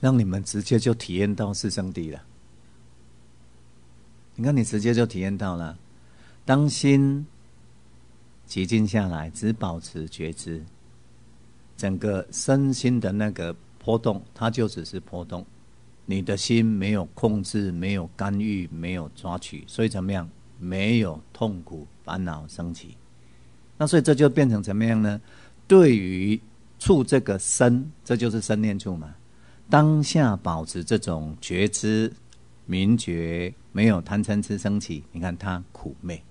让你们直接就体验到四圣谛了。你看，你直接就体验到了。当心寂静下来，只保持觉知，整个身心的那个波动，它就只是波动。你的心没有控制，没有干预，没有抓取，所以怎么样？没有痛苦烦恼升起。那所以这就变成怎么样呢？对于触这个身，这就是身念处嘛，当下保持这种觉知明觉，没有贪嗔痴升起，你看它苦灭。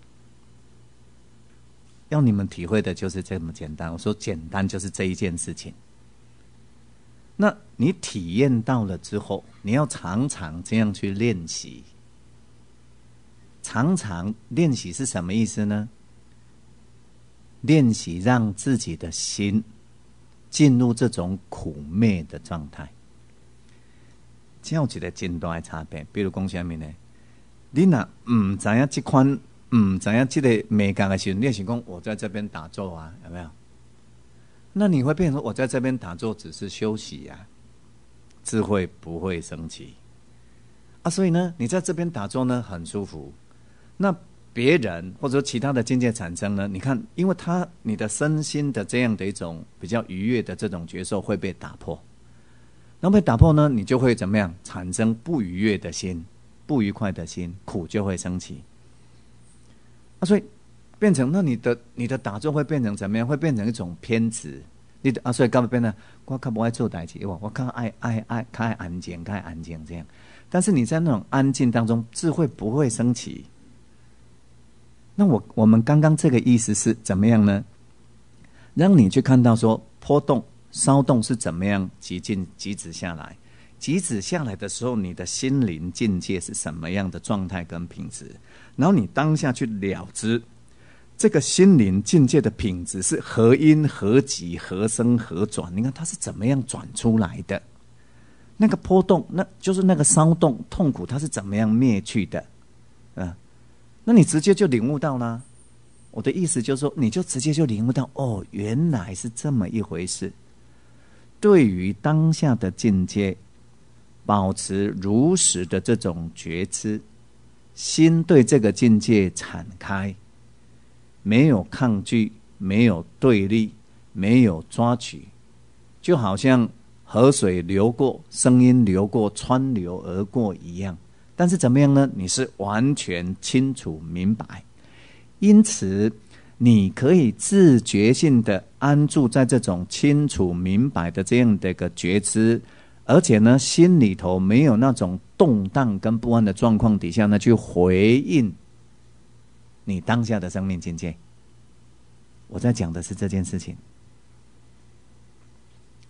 要你们体会的就是这么简单，我说简单就是这一件事情。那你体验到了之后，你要常常这样去练习。常常练习是什么意思呢？练习让自己的心进入这种苦灭的状态。这有一个真大的差别，比如讲什么呢？你若唔知影这款，唔知影这个美感的时候，你想讲我在这边打坐啊，有没有？那你会变成说我在这边打坐只是休息啊，智慧不会升起。啊，所以呢，你在这边打坐呢很舒服。那别人或者说其他的境界产生呢，你看，因为他你的身心的这样的一种比较愉悦的这种觉受会被打破，那被打破呢，你就会怎么样？产生不愉悦的心、不愉快的心，苦就会升起。啊，所以变成那你的你的打坐会变成怎么样？会变成一种偏执。你的啊，所以搞不变呢，我较不爱做代志，我我较爱爱爱较爱安静，较爱安静这样。但是你在那种安静当中，智慧不会升起。那我我们刚刚这个意思是怎么样呢？让你去看到说波动、骚动是怎么样极尽极止下来，极止下来的时候，你的心灵境界是什么样的状态跟品质？然后你当下去了知。这个心灵境界的品质是何因何己何生何转？你看它是怎么样转出来的？那个波动，那就是那个骚动、痛苦，它是怎么样灭去的？嗯，那你直接就领悟到啦。我的意思就是说，你就直接就领悟到，哦，原来是这么一回事。对于当下的境界，保持如实的这种觉知，心对这个境界敞开。没有抗拒，没有对立，没有抓取，就好像河水流过，声音流过，川流而过一样。但是怎么样呢？你是完全清楚明白，因此你可以自觉性的安住在这种清楚明白的这样的一个觉知，而且呢，心里头没有那种动荡跟不安的状况底下呢，去回应你当下的生命境界。我在讲的是这件事情。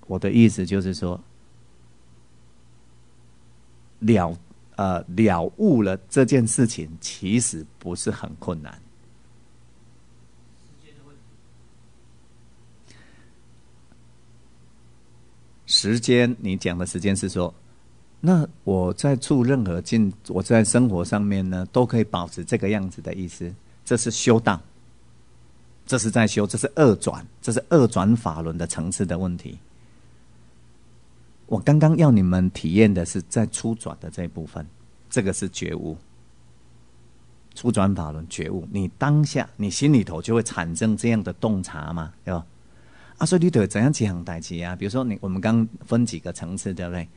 我的意思就是说，了呃了悟了这件事情，其实不是很困难。时间的问题。时间，你讲的时间是说，那我在处任何境，我在生活上面呢，都可以保持这个样子的意思。这是修道，这是在修，这是二转，这是二转法轮的层次的问题。我刚刚要你们体验的是在初转的这一部分，这个是觉悟，初转法轮觉悟。你当下，你心里头就会产生这样的洞察嘛，对吧？啊，所以你得怎样几行代志啊？比如说你，我们刚分几个层次，对不对？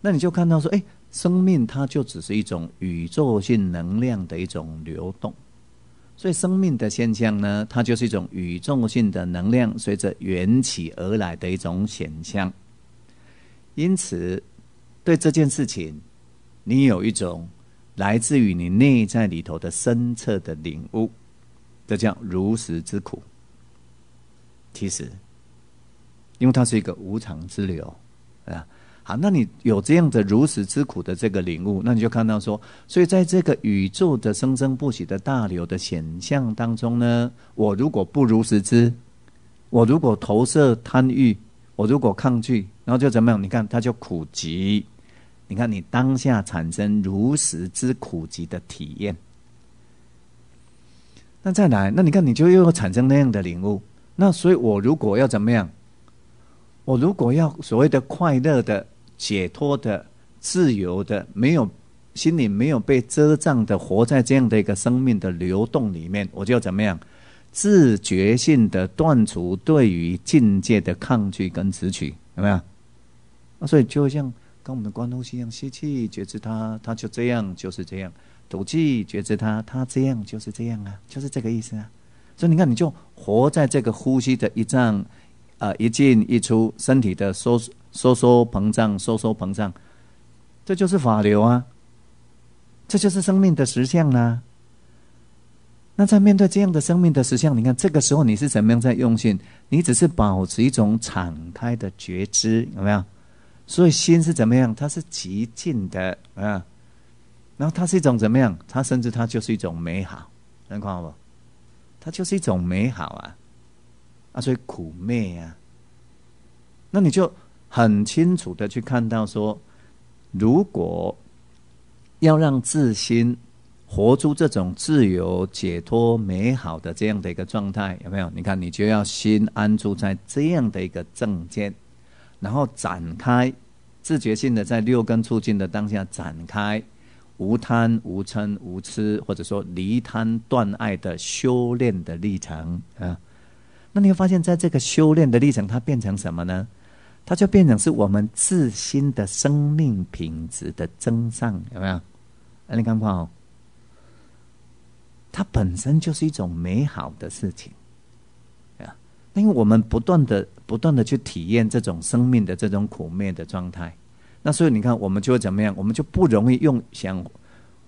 那你就看到说，哎，生命它就只是一种宇宙性能量的一种流动。所以生命的现象呢，它就是一种宇宙性的能量随着缘起而来的一种显象。因此对这件事情，你有一种来自于你内在里头的深彻的领悟，这叫如实之苦。其实因为它是一个无常之流啊。好，那你有这样的如实之苦的这个领悟，那你就看到说，所以在这个宇宙的生生不息的大流的显象当中呢，我如果不如实知，我如果投射贪欲，我如果抗拒，然后就怎么样？你看，它就苦集。你看，你当下产生如实之苦集的体验。那再来，那你看，你就又产生那样的领悟。那所以，我如果要怎么样？我如果要所谓的快乐的、解脱的、自由的，没有心里没有被遮障的活在这样的一个生命的流动里面，我就怎么样自觉性的断除对于境界的抗拒跟执取，有没有？啊，所以就像跟我们的观呼吸一样，吸气觉知它，它就这样就是这样；吐气觉知它，它这样就是这样啊，就是这个意思啊。所以你看，你就活在这个呼吸的一张。呃、一进一出，身体的收收缩膨胀，收缩膨胀，这就是法流啊，这就是生命的实相啦、啊。那在面对这样的生命的实相，你看这个时候你是怎么样在用心？你只是保持一种敞开的觉知，有没有？所以心是怎么样？它是极静的啊，然后它是一种怎么样？它甚至它就是一种美好，能看到不？它就是一种美好啊。啊，所以苦灭啊，那你就很清楚的去看到说，如果要让自心活出这种自由、解脱、美好的这样的一个状态，有没有？你看，你就要心安住在这样的一个正见，然后展开自觉性的在六根触境的当下展开，无贪、无嗔、无痴，或者说离贪断爱的修炼的历程啊。那你会发现在这个修炼的历程，它变成什么呢？它就变成是我们自心的生命品质的增上，有没有？啊、你看看哦，它本身就是一种美好的事情啊。那因为我们不断的、不断的去体验这种生命的这种苦灭的状态。那所以你看，我们就会怎么样？我们就不容易用想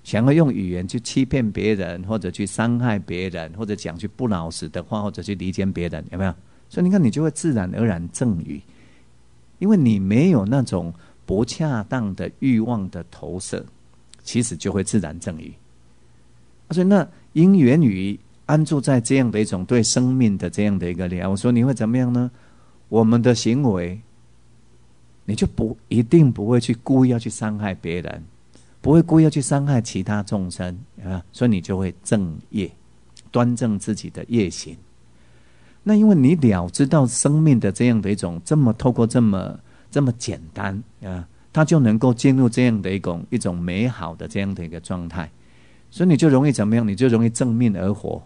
想要用语言去欺骗别人，或者去伤害别人，或者讲去不老实的话，或者去离间别人，有没有？所以你看，你就会自然而然赠予，因为你没有那种不恰当的欲望的投射，其实就会自然赠予。所以那因缘语安住在这样的一种对生命的这样的一个了，我说你会怎么样呢？我们的行为，你就不一定不会去故意要去伤害别人，不会故意要去伤害其他众生啊，所以你就会正业，端正自己的业行。那因为你了知道生命的这样的一种，这么透过这么这么简单啊，它就能够进入这样的一种一种美好的这样的一个状态，所以你就容易怎么样？你就容易正命而活。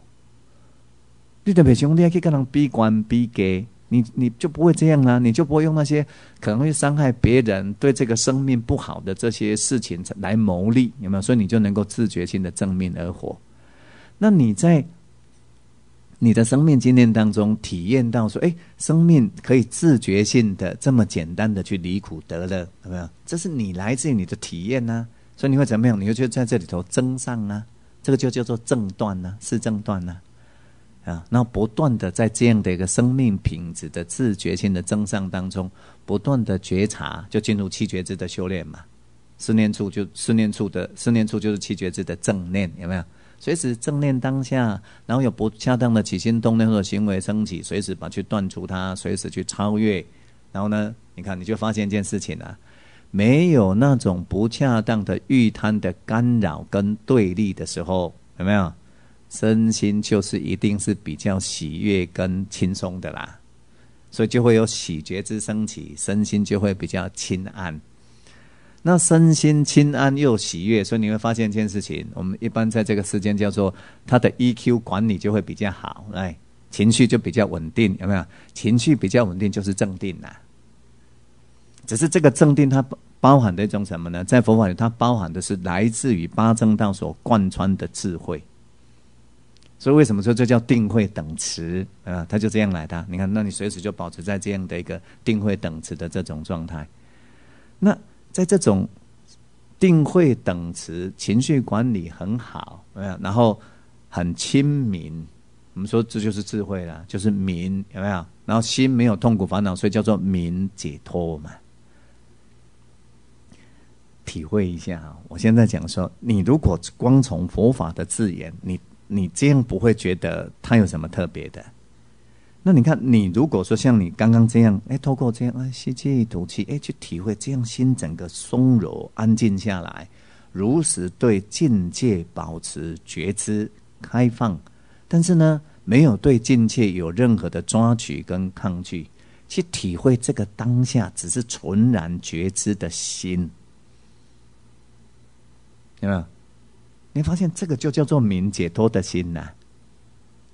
你特别兄弟去跟人比官比给。你你就不会这样啦、啊，你就不会用那些可能会伤害别人、对这个生命不好的这些事情来谋利，有没有？所以你就能够自觉性的正命而活。那你在你的生命经验当中体验到说，哎，生命可以自觉性的这么简单的去离苦得乐，有没有？这是你来自于你的体验呐、啊，所以你会怎么样？你就在这里头增上啊，这个就叫做正断呐、啊，是正断呐、啊。啊，那不断的在这样的一个生命品质的自觉性的增上当中，不断的觉察，就进入七觉支的修炼嘛。四念处就四念处的四念处就是七觉支的正念，有没有？随时正念当下，然后有不恰当的起心动念或者行为升起，随时把去断除它，随时去超越。然后呢，你看你就发现一件事情啊，没有那种不恰当的欲贪的干扰跟对立的时候，有没有？身心就是一定是比较喜悦跟轻松的啦，所以就会有喜觉之升起，身心就会比较清安。那身心清安又喜悦，所以你会发现一件事情，我们一般在这个世间叫做他的 E Q 管理就会比较好，哎，情绪就比较稳定，有没有？情绪比较稳定就是正定啦。只是这个正定它包含的一种什么呢？在佛法里它包含的是来自于八正道所贯穿的智慧。所以为什么说这叫定慧等持啊？他就这样来的。你看，那你随时就保持在这样的一个定慧等持的这种状态。那在这种定慧等持、情绪管理很好，有没有？然后很亲民，我们说这就是智慧啦，就是明，有没有？然后心没有痛苦烦恼，所以叫做明解脱嘛。体会一下啊！我现在讲说，你如果光从佛法的字眼，你。你这样不会觉得它有什么特别的。那你看，你如果说像你刚刚这样，哎，透过这样啊，吸气吐气，哎，去体会这样心整个松柔安静下来，如实对境界保持觉知开放，但是呢，没有对境界有任何的抓取跟抗拒，去体会这个当下，只是纯然觉知的心，有没有？你发现这个就叫做明解脱的心呐、啊，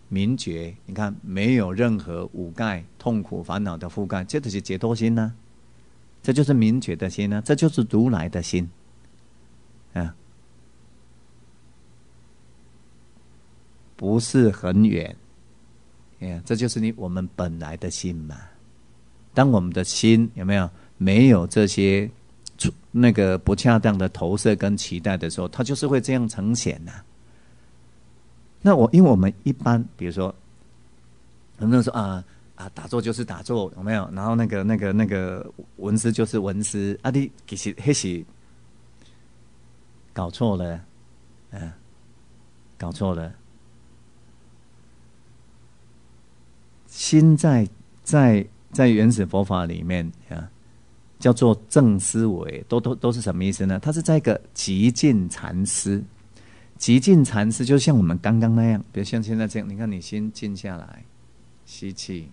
明觉，你看没有任何五盖痛苦烦恼的覆盖，这就是解脱心呐、啊，这就是明觉的心呐、啊，这就是如来的心，啊，不是很远，哎，这就是你我们本来的心嘛。当我们的心有没有没有这些？那个不恰当的投射跟期待的时候，它就是会这样呈现呐、啊。那我因为我们一般，比如说，很多人说啊啊打坐就是打坐，有没有？然后那个那个那个文思就是文思，啊你其实那是搞错了，嗯、啊，搞错了。心在在在原始佛法里面啊。叫做正思维，都都都是什么意思呢？它是在一个极尽禅思，极尽禅思就像我们刚刚那样，比如像现在这样，你看你心静下来，吸气，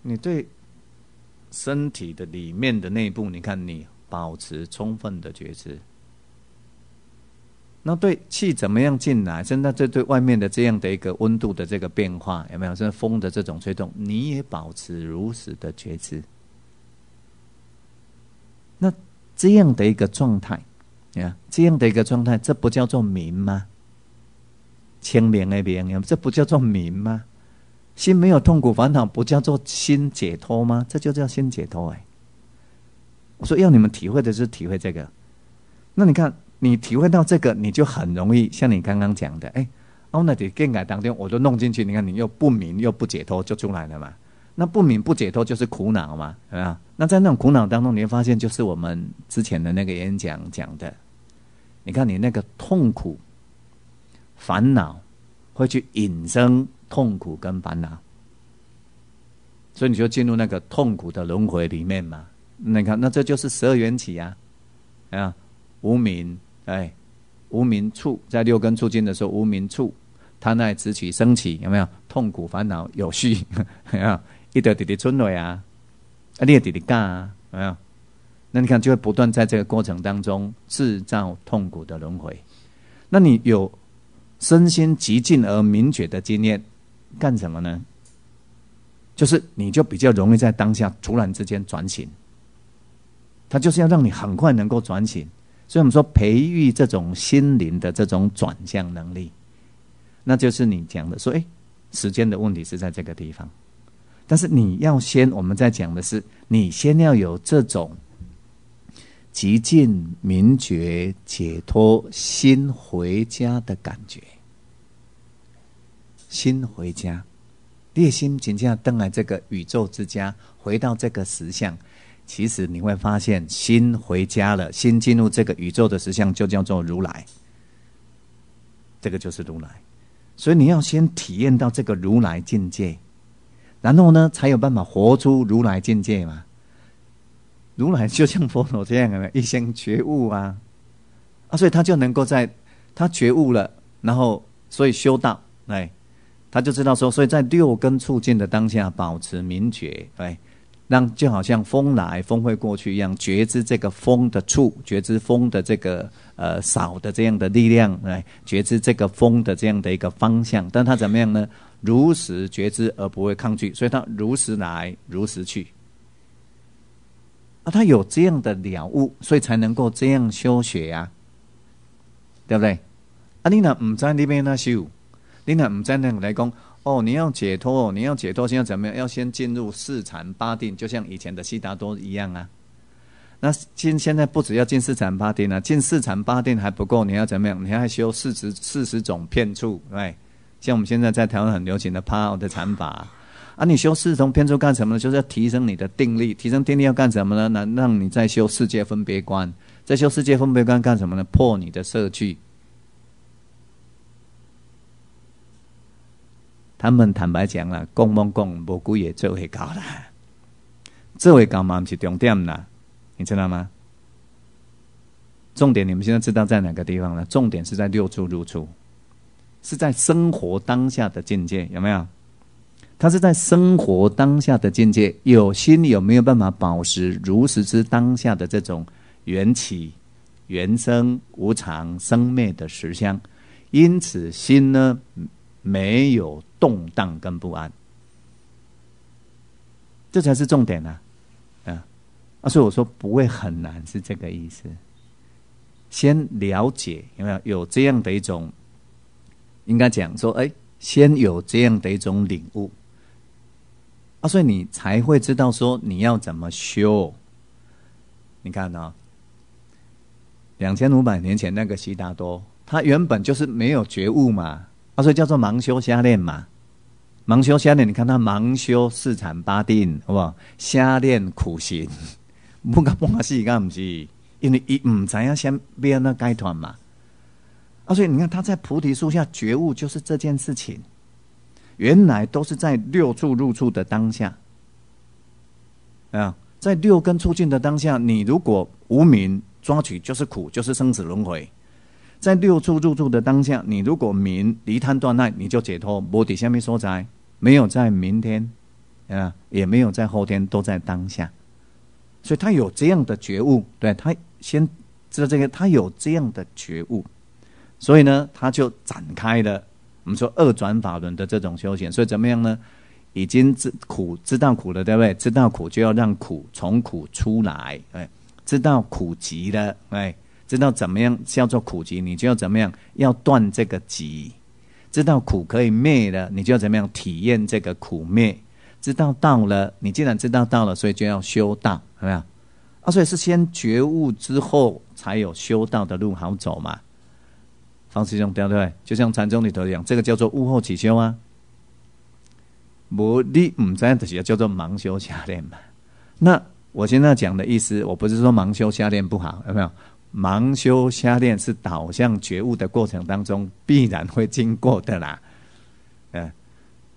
你对身体的里面的内部，你看你保持充分的觉知。那对气怎么样进来，甚至这对外面的这样的一个温度的这个变化，有没有？甚至风的这种吹动，你也保持如此的觉知。那这样的一个状态，啊，这样的一个状态，这不叫做明吗？清明的明，这不叫做明吗？心没有痛苦烦恼，不叫做心解脱吗？这就叫心解脱哎。我说要你们体会的是体会这个。那你看。你体会到这个，你就很容易像你刚刚讲的，哎，哦，那得更改当天我都弄进去，你看你又不明又不解脱就出来了嘛。那不明不解脱就是苦恼嘛，啊，那在那种苦恼当中，你会发现就是我们之前的那个演讲讲的，你看你那个痛苦、烦恼会去引生痛苦跟烦恼，所以你就进入那个痛苦的轮回里面嘛。你看，那这就是十二缘起啊，啊，无明。哎，无明处在六根促进的时候，无明处贪爱执取升起，有没有？痛苦烦恼有序，有没有？一直直直存落啊，啊，你也直直干啊，有没有？那你看就会不断在这个过程当中制造痛苦的轮回。那你有身心极尽而明觉的经验，干什么呢？就是你就比较容易在当下突然之间转醒，它就是要让你很快能够转醒。所以我们说培育这种心灵的这种转向能力，那就是你讲的说，哎，时间的问题是在这个地方，但是你要先，我们在讲的是你先要有这种极尽明觉解脱心回家的感觉，心回家，你心真正回来这个宇宙之家，回到这个实相。其实你会发现，心回家了，心进入这个宇宙的实相，就叫做如来。这个就是如来，所以你要先体验到这个如来境界，然后呢，才有办法活出如来境界嘛。如来就像佛陀这样的一生觉悟啊，啊，所以他就能够在他觉悟了，然后所以修道，哎，他就知道说，所以在六根促进的当下，保持明觉，哎。让就好像风来风会过去一样，觉知这个风的触，觉知风的这个呃扫的这样的力量，来觉知这个风的这样的一个方向。但它怎么样呢？如实觉知而不会抗拒，所以它如实来如实去啊，它有这样的了悟，所以才能够这样修学啊，对不对？啊，你若不知你要怎修，你若不知人来讲。哦，你要解脱，你要解脱，现在怎么样？要先进入四禅八定，就像以前的悉达多一样啊。那进现在不只要进四禅八定啊，进四禅八定还不够，你要怎么样？你要修四十四十种片处，对？像我们现在在台湾很流行的帕奥的禅法啊，你修四十种片处干什么呢？就是要提升你的定力，提升定力要干什么呢？能让你再修世界分别观，再修世界分别观干什么呢？破你的色聚。他们坦白讲啦，讲讲讲，无几也做会到啦，做会到嘛，不是重点啦，你知道吗？重点你们现在知道在哪个地方了？重点是在六处入处，是在生活当下的境界，有没有？它是在生活当下的境界，有心有没有办法保持如实之当下的这种缘起、缘生、无常、生灭的实相？因此心呢？没有动荡跟不安，这才是重点啊！啊，啊所以我说不会很难，是这个意思。先了解有没有有这样的一种，应该讲说，哎，先有这样的一种领悟啊，所以你才会知道说你要怎么修。你看啊、哦，两千五百年前那个悉达多，他原本就是没有觉悟嘛。啊，所以叫做盲修瞎练嘛，盲修瞎练，你看他盲修四禅八定，好不好？瞎练苦行，不敢不敢死，敢不是？因为伊唔知影先变那解脱嘛。啊，所以你看他在菩提树下觉悟，就是这件事情，原来都是在六处入处的当下，啊，在六根促进的当下，你如果无明抓取，就是苦，就是生死轮回。在六处入住的当下，你如果明离贪断爱，你就解脱。无底下面所在，没有在明天，啊，也没有在后天，都在当下。所以他有这样的觉悟，对，他先知道这个，他有这样的觉悟，所以呢，他就展开了我们说二转法轮的这种修行。所以怎么样呢？已经知苦，知道苦了，对不对？知道苦就要让苦从苦出来，哎，知道苦集了，哎，知道怎么样叫做苦集，你就要怎么样，要断这个集。知道苦可以灭了，你就要怎么样体验这个苦灭。知道道了，你既然知道道了，所以就要修道，有没有？啊，所以是先觉悟之后才有修道的路好走嘛。方师兄，对不对？就像禅宗里头讲，这个叫做悟后起修啊。不，你不知道就是叫做盲修瞎练嘛。那我现在讲的意思，我不是说盲修瞎练不好，有没有？盲修瞎练是导向觉悟的过程当中必然会经过的啦，嗯，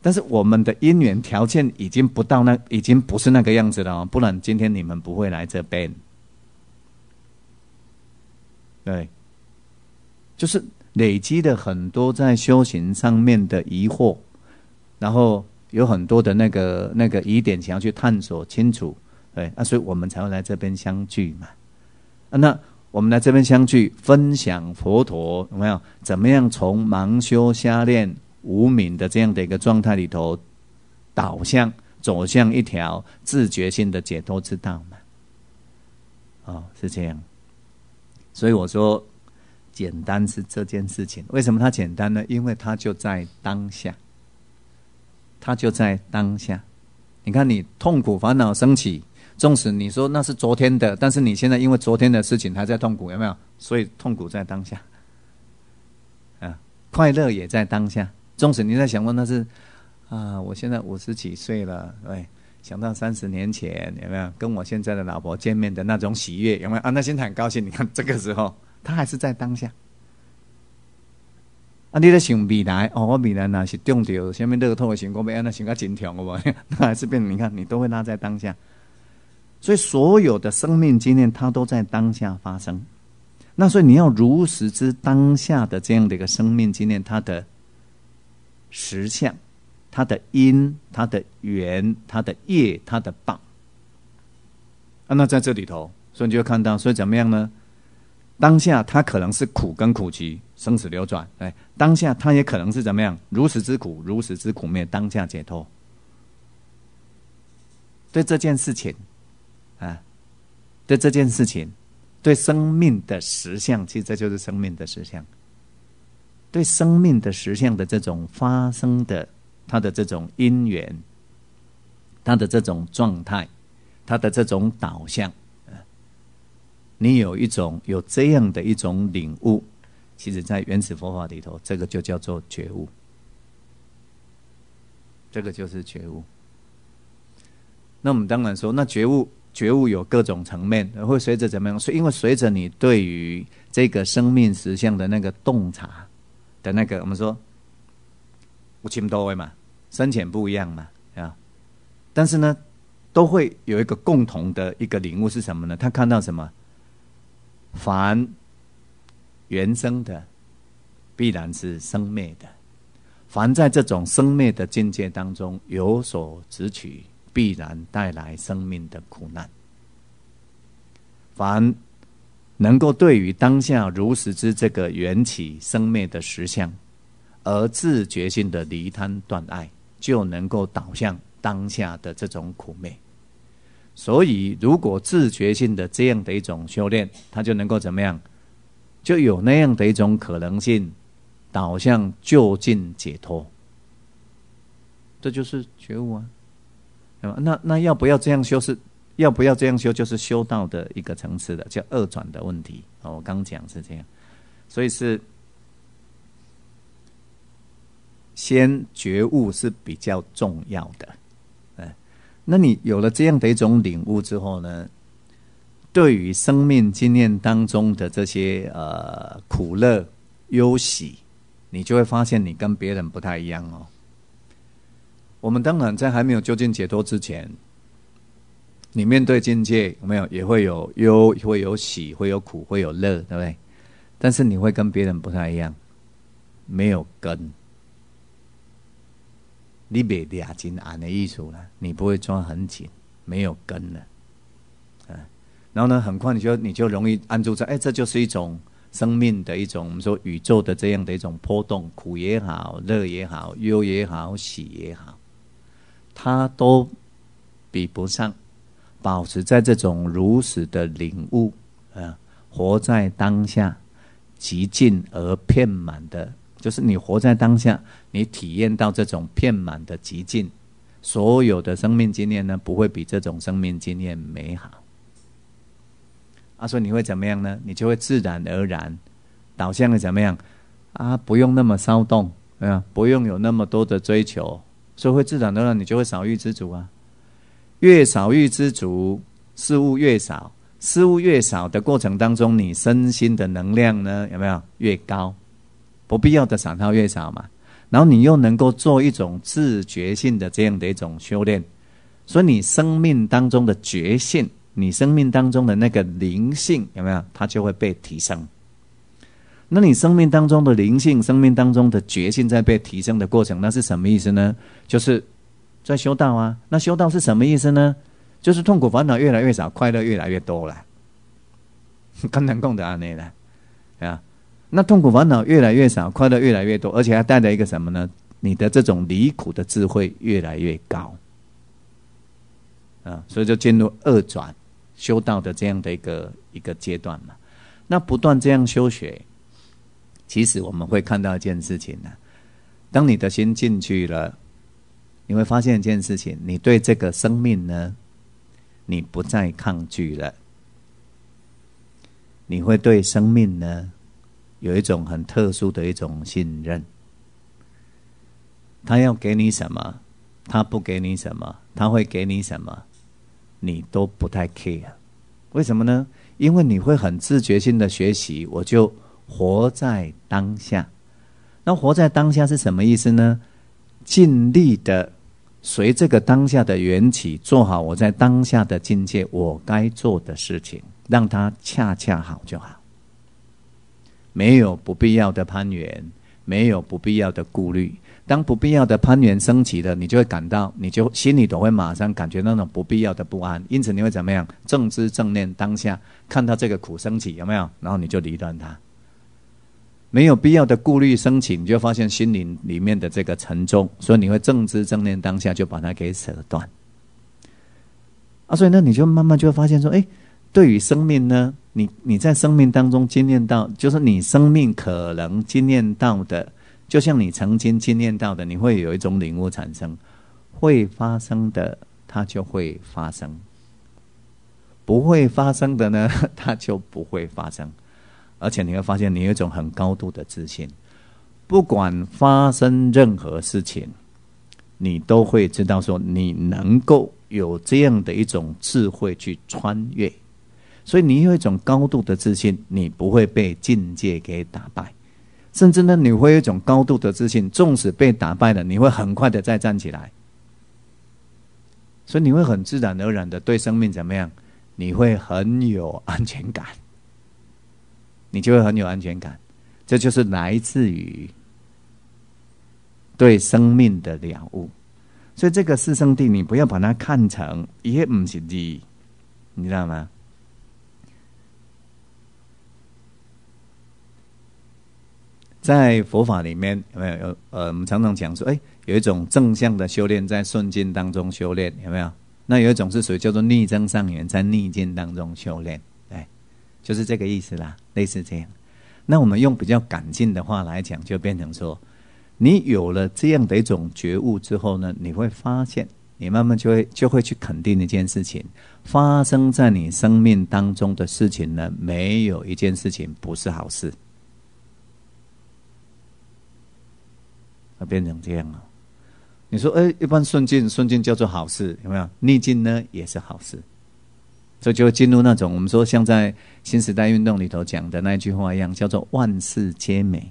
但是我们的因缘条件已经不到那，已经不是那个样子了哦，不然今天你们不会来这边。对，就是累积了很多在修行上面的疑惑，然后有很多的那个那个疑点想要去探索清楚，对，啊，所以我们才会来这边相聚嘛，啊，那。我们来这边相聚，分享佛陀有没有？怎么样从盲修瞎练无明的这样的一个状态里头，导向走向一条自觉性的解脱之道嘛？哦，是这样。所以我说，简单是这件事情。为什么它简单呢？因为它就在当下，它就在当下。你看，你痛苦烦恼升起。纵使你说那是昨天的，但是你现在因为昨天的事情还在痛苦，有没有？所以痛苦在当下，啊，快乐也在当下。纵使你在想过那是啊，我现在五十几岁了，哎，想到三十年前有没有跟我现在的老婆见面的那种喜悦，有没有啊？那现在很高兴，你看这个时候他还是在当下。啊，你在想未来哦，我未来哪是中到什么乐透的情况，要那想个真强的无？那还是变，你看你都会拉在当下。所以所有的生命经验它都在当下发生，那所以你要如实知当下的这样的一个生命经验，它的实相，它的因，它的缘，它的业，它的报啊，那在这里头，所以你就会看到，所以怎么样呢？当下它可能是苦跟苦集生死流转，哎，当下它也可能是怎么样？如实之苦，如实之苦灭，当下解脱。对这件事情啊，对这件事情，对生命的实相，其实这就是生命的实相。对生命的实相的这种发生的，它的这种因缘，它的这种状态，它的这种导向，你有一种有这样的一种领悟，其实在原始佛法里头，这个就叫做觉悟，这个就是觉悟。那我们当然说，那觉悟。觉悟有各种层面，会随着怎么样？所以，因为随着你对于这个生命实相的那个洞察的那个，我们说有深度嘛，深浅不一样嘛，啊，但是呢，都会有一个共同的一个领悟是什么呢？他看到什么？凡原生的，必然是生灭的；凡在这种生灭的境界当中有所执取。必然带来生命的苦难。凡能够对于当下如实知这个缘起生灭的实相，而自觉性的离贪断爱，就能够导向当下的这种苦灭。所以，如果自觉性的这样的一种修炼，它就能够怎么样？就有那样的一种可能性，导向就近解脱。这就是觉悟啊。那那要不要这样修是？要不要这样修就是修道的一个层次的，叫二转的问题。哦，我刚讲是这样，所以是先觉悟是比较重要的。嗯，那你有了这样的一种领悟之后呢，对于生命经验当中的这些呃苦乐忧喜，你就会发现你跟别人不太一样哦。我们当然在还没有究竟解脱之前，你面对境界有没有也会有忧，会有喜，会有苦，会有乐，对不对？但是你会跟别人不太一样，没有根，你袂抓紧安的意思啦，你不会抓很紧，没有根了，啊，然后呢，很快你就你就容易安住在，哎，这就是一种生命的一种，我们说宇宙的这样的一种波动，苦也好，乐也好，忧也好，喜也好，它都比不上保持在这种如实的领悟啊，活在当下，极尽而片满的。 就是你活在当下，你体验到这种片满的极境，所有的生命经验呢，不会比这种生命经验美好。啊，所以你会怎么样呢？你就会自然而然导向了怎么样？啊，不用那么骚动，啊，不用有那么多的追求，所以会自然而然你就会少欲知足啊。越少欲知足，事物越少，事物越少的过程当中，你身心的能量呢，有没有越高？ 不必要的散耗越少嘛，然后你又能够做一种自觉性的这样的一种修炼，所以你生命当中的觉性，你生命当中的那个灵性有没有？它就会被提升。那你生命当中的灵性、生命当中的觉性在被提升的过程，那是什么意思呢？就是在修道啊。那修道是什么意思呢？就是痛苦烦恼越来越少，快乐越来越多了。刚才讲的安尼啦，啊。 那痛苦烦恼越来越少，快乐越来越多，而且还带来一个什么呢？你的这种离苦的智慧越来越高，啊，所以就进入二转修道的这样的一个一个阶段嘛。那不断这样修学，其实我们会看到一件事情呢、啊：当你的心进去了，你会发现一件事情，你对这个生命呢，你不再抗拒了，你会对生命呢。 有一种很特殊的一种信任，他要给你什么，他不给你什么，他会给你什么，你都不太 care。为什么呢？因为你会很自觉性的学习，我就活在当下。那活在当下是什么意思呢？尽力的随这个当下的缘起，做好我在当下的境界我该做的事情，让它恰恰好就好。 没有不必要的攀缘，没有不必要的顾虑。当不必要的攀缘升起了，你就会感到，你就心里都会马上感觉那种不必要的不安。因此你会怎么样？正知正念当下，看到这个苦升起，有没有？然后你就离断它。没有必要的顾虑升起，你就发现心灵里面的这个沉重，所以你会正知正念当下就把它给舍断。啊，所以呢，你就慢慢就会发现说，哎，对于生命呢。 你你在生命当中经验到，就是你生命可能经验到的，就像你曾经经验到的，你会有一种领悟产生，会发生的它就会发生，不会发生的呢，它就不会发生。而且你会发现，你有一种很高度的自信，不管发生任何事情，你都会知道说，你能够有这样的一种智慧去穿越。 所以你有一种高度的自信，你不会被境界给打败，甚至呢，你会有一种高度的自信，纵使被打败了，你会很快的再站起来。所以你会很自然而然的对生命怎么样？你会很有安全感，你就会很有安全感。这就是来自于对生命的了悟。所以这个四圣谛，你不要把它看成也不是字，你知道吗？ 在佛法里面有没有有呃，我们常常讲说，哎，有一种正向的修炼在顺境当中修炼，有没有？那有一种是属于叫做逆增上缘，在逆境当中修炼，对，就是这个意思啦，类似这样。那我们用比较感性的话来讲，就变成说，你有了这样的一种觉悟之后呢，你会发现，你慢慢就会就会去肯定一件事情，发生在你生命当中的事情呢，没有一件事情不是好事。 变成这样了，你说，哎，一般顺境，顺境叫做好事，有没有？逆境呢也是好事，这就进入那种我们说像在新时代运动里头讲的那一句话一样，叫做万事皆美。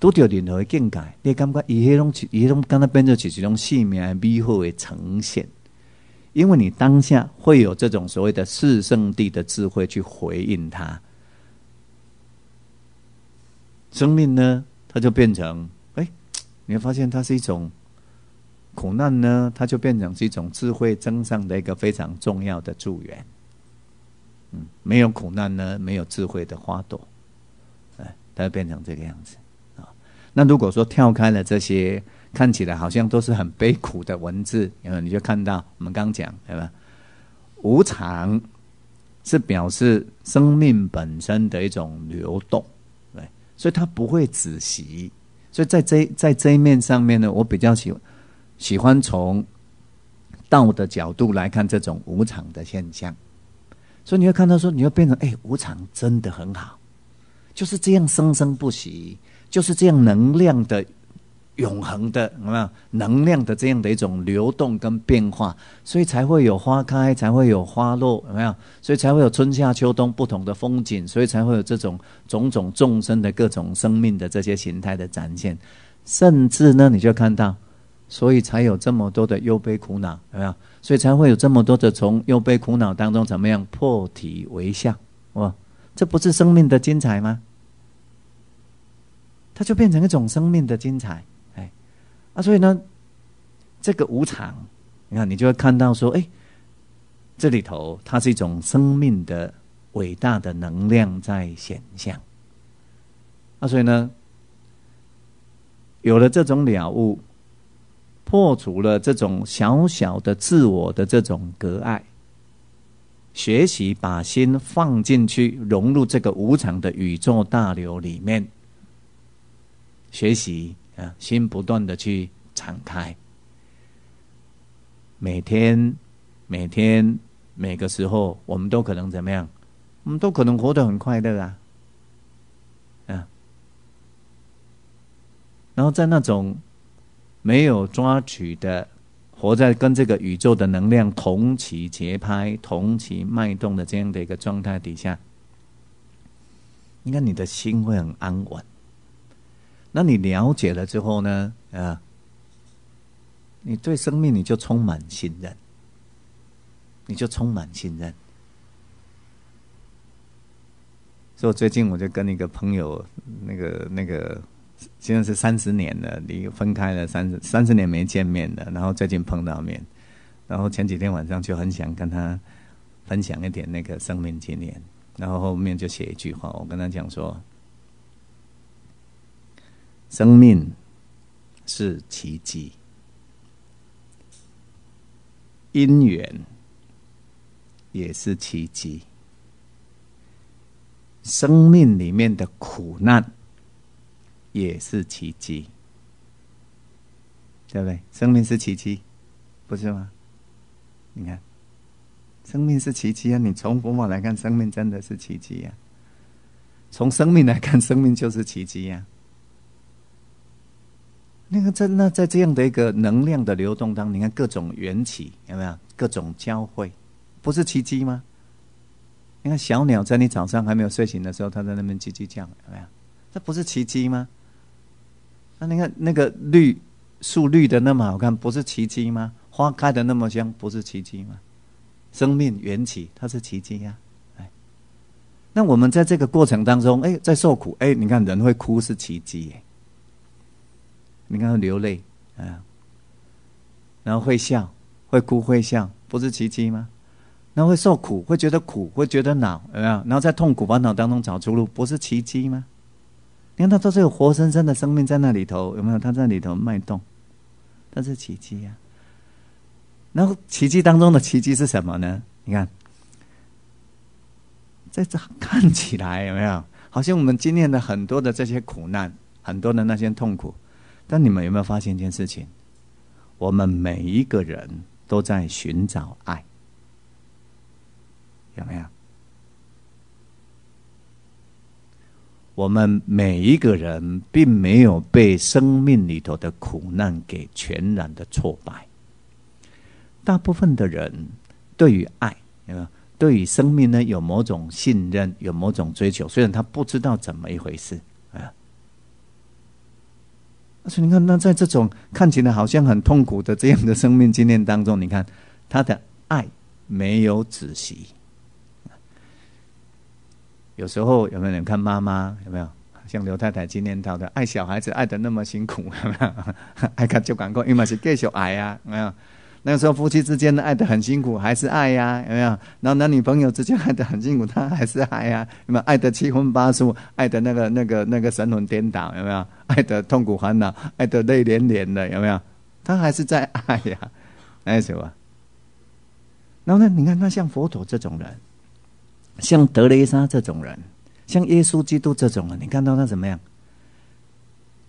拄到任何境界，你感觉伊迄种伊迄种，刚才变作就是一种生命美好的呈现，因为你当下会有这种所谓的四圣谛的智慧去回应它。生命呢？ 它就变成，哎，你会发现它是一种苦难呢，它就变成是一种智慧增上的一个非常重要的助缘。嗯，没有苦难呢，没有智慧的花朵，哎，它会变成这个样子啊。那如果说跳开了这些看起来好像都是很悲苦的文字，有没有？你就看到我们刚讲，对吧？无常是表示生命本身的一种流动，对，所以它不会止息。所以在这在这一面上面呢，我比较喜欢喜欢从道的角度来看这种无常的现象。所以你会看到说，你会变成哎、欸，无常真的很好，就是这样生生不息，就是这样能量的永恒的，有没有？能量的这样的一种流动跟变化，所以才会有花开，才会有花落，有没有？所以才会有春夏秋冬不同的风景，所以才会有这种种种众生的各种生命的这些形态的展现，甚至呢，你就看到。所以才有这么多的忧悲苦恼，有没有？所以才会有这么多的从忧悲苦恼当中怎么样破体为笑，哇！这不是生命的精彩吗？它就变成一种生命的精彩，哎，啊，所以呢，这个无常，你看你就会看到说，哎，这里头它是一种生命的伟大的能量在显象，啊，所以呢，有了这种了悟。破除了这种小小的自我的这种隔碍，学习把心放进去，融入这个无常的宇宙大流里面。学习啊，心不断的去敞开，每天、每天、每个时候，我们都可能怎么样？我们都可能活得很快乐啊，啊，然后在那种。没有抓取的，活在跟这个宇宙的能量同期节拍、同期脉动的这样的一个状态底下，应该你的心会很安稳。那你了解了之后呢，啊，你对生命你就充满信任，你就充满信任。所以我最近我就跟一个朋友，那个那个。现在是三十年了，离分开了三十三十年没见面了，然后最近碰到面，然后前几天晚上就很想跟他分享一点那个生命经验，然后后面就写一句话，我跟他讲说：生命是奇迹，因缘也是奇迹，生命里面的苦难。也是奇迹，对不对？生命是奇迹，不是吗？你看，生命是奇迹啊！你从佛法来看，生命真的是奇迹啊！从生命来看，生命就是奇迹啊！那个在那在这样的一个能量的流动当中，你看各种缘起有没有？各种交汇，不是奇迹吗？你看小鸟在你早上还没有睡醒的时候，它在那边叽叽叫，有没有？这不是奇迹吗？那你看那个绿树绿的那么好看，不是奇迹吗？花开的那么香，不是奇迹吗？生命缘起，它是奇迹呀、啊！哎，那我们在这个过程当中，哎，在受苦，哎，你看人会哭是奇迹，哎，你看流泪，啊，然后会笑，会哭会笑，不是奇迹吗？然后会受苦，会觉得苦，会觉得恼，有没有？然后在痛苦烦恼当中找出路，不是奇迹吗？你看，它都是有活生生的生命在那里头，有没有？它在里头脉动，它是奇迹呀、啊。然后，奇迹当中的奇迹是什么呢？你看，在这看起来有没有？好像我们经历了很多的这些苦难，很多的那些痛苦，但你们有没有发现一件事情？我们每一个人都在寻找爱，有没有？我们每一个人并没有被生命里头的苦难给全然的挫败。大部分的人对于爱，有没有？对于生命呢，有某种信任，有某种追求，虽然他不知道怎么一回事啊。而且你看，那在这种看起来好像很痛苦的这样的生命经验当中，你看他的爱没有止息。有时候有没有人看妈妈有没有像刘太太今天到的爱小孩子爱得那么辛苦，有没有？爱他就感觉因为是继续爱啊，有没有？那个时候夫妻之间爱得很辛苦，还是爱呀、啊，有没有？然后男女朋友之间爱得很辛苦，他还是爱呀、啊，有没有？爱得七荤八素，爱得那个那个那个神魂颠倒，有没有？爱得痛苦烦恼，爱得泪连连的，有没有？他还是在爱呀、啊，爱什么？然后呢？你看他像佛陀这种人，像德雷莎这种人，像耶稣基督这种人，你看到他怎么样？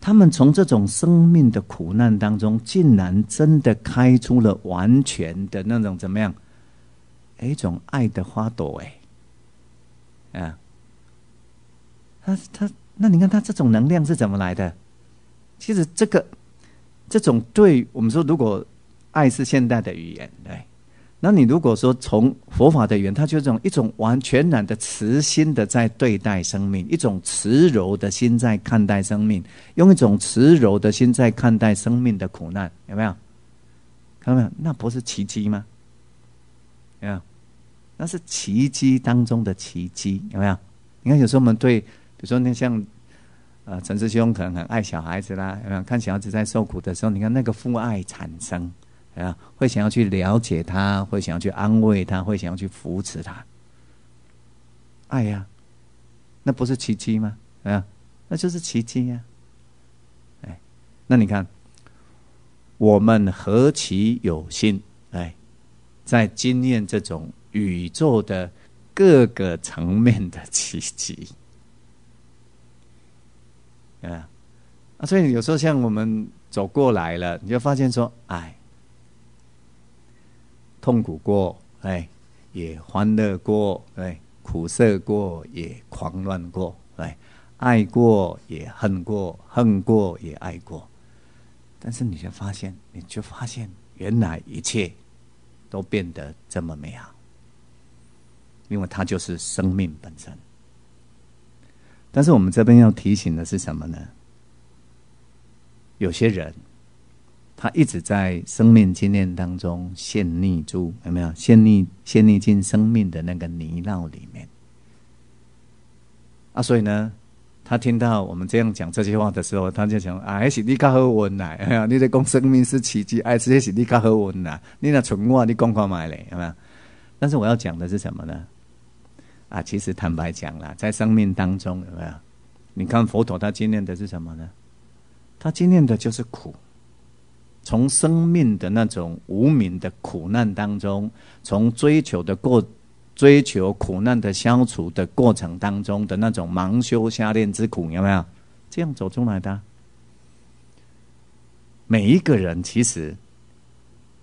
他们从这种生命的苦难当中，竟然真的开出了完全的那种怎么样？一种爱的花朵哎，啊，他他那你看他这种能量是怎么来的？其实这个这种对我们说，如果爱是现代的语言，对，那你如果说从佛法的语言，它就是这种一种完全然的慈心的在对待生命，一种慈柔的心在看待生命，用一种慈柔的心在看待生命的苦难，有没有？看到没有？那不是奇迹吗？有没有？那是奇迹当中的奇迹，有没有？你看有时候我们对，比如说那像呃陈师兄可能很爱小孩子啦，有没有？看小孩子在受苦的时候，你看那个父爱产生。啊，会想要去了解他，会想要去安慰他，会想要去扶持他。爱呀、啊，那不是奇迹吗？啊，那就是奇迹呀、啊。哎，那你看，我们何其有幸，哎，在经验这种宇宙的各个层面的奇迹。啊，啊，所以有时候像我们走过来了，你就发现说，哎。痛苦过，哎，也欢乐过，哎，苦涩过，也狂乱过，哎，爱过也恨过，恨过也爱过。但是你就发现，你就发现，原来一切都变得这么美好，因为它就是生命本身。但是我们这边要提醒的是什么呢？有些人。他一直在生命经验当中陷溺住，有没有？陷溺陷溺进生命的那个泥淖里面啊！所以呢，他听到我们这样讲这句话的时候，他就想：啊，是你较好运啦！哎呀，你在讲生命是奇迹，哎，这是你较好运啦！你那蠢话，你讲看卖嘞，有没有？但是我要讲的是什么呢？啊，其实坦白讲啦，在生命当中，有没有？你看佛陀他经验的是什么呢？他经验的就是苦。从生命的那种无明的苦难当中，从追求的过追求苦难的消除的过程当中的那种盲修瞎练之苦，有没有？这样走出来的、啊。每一个人其实，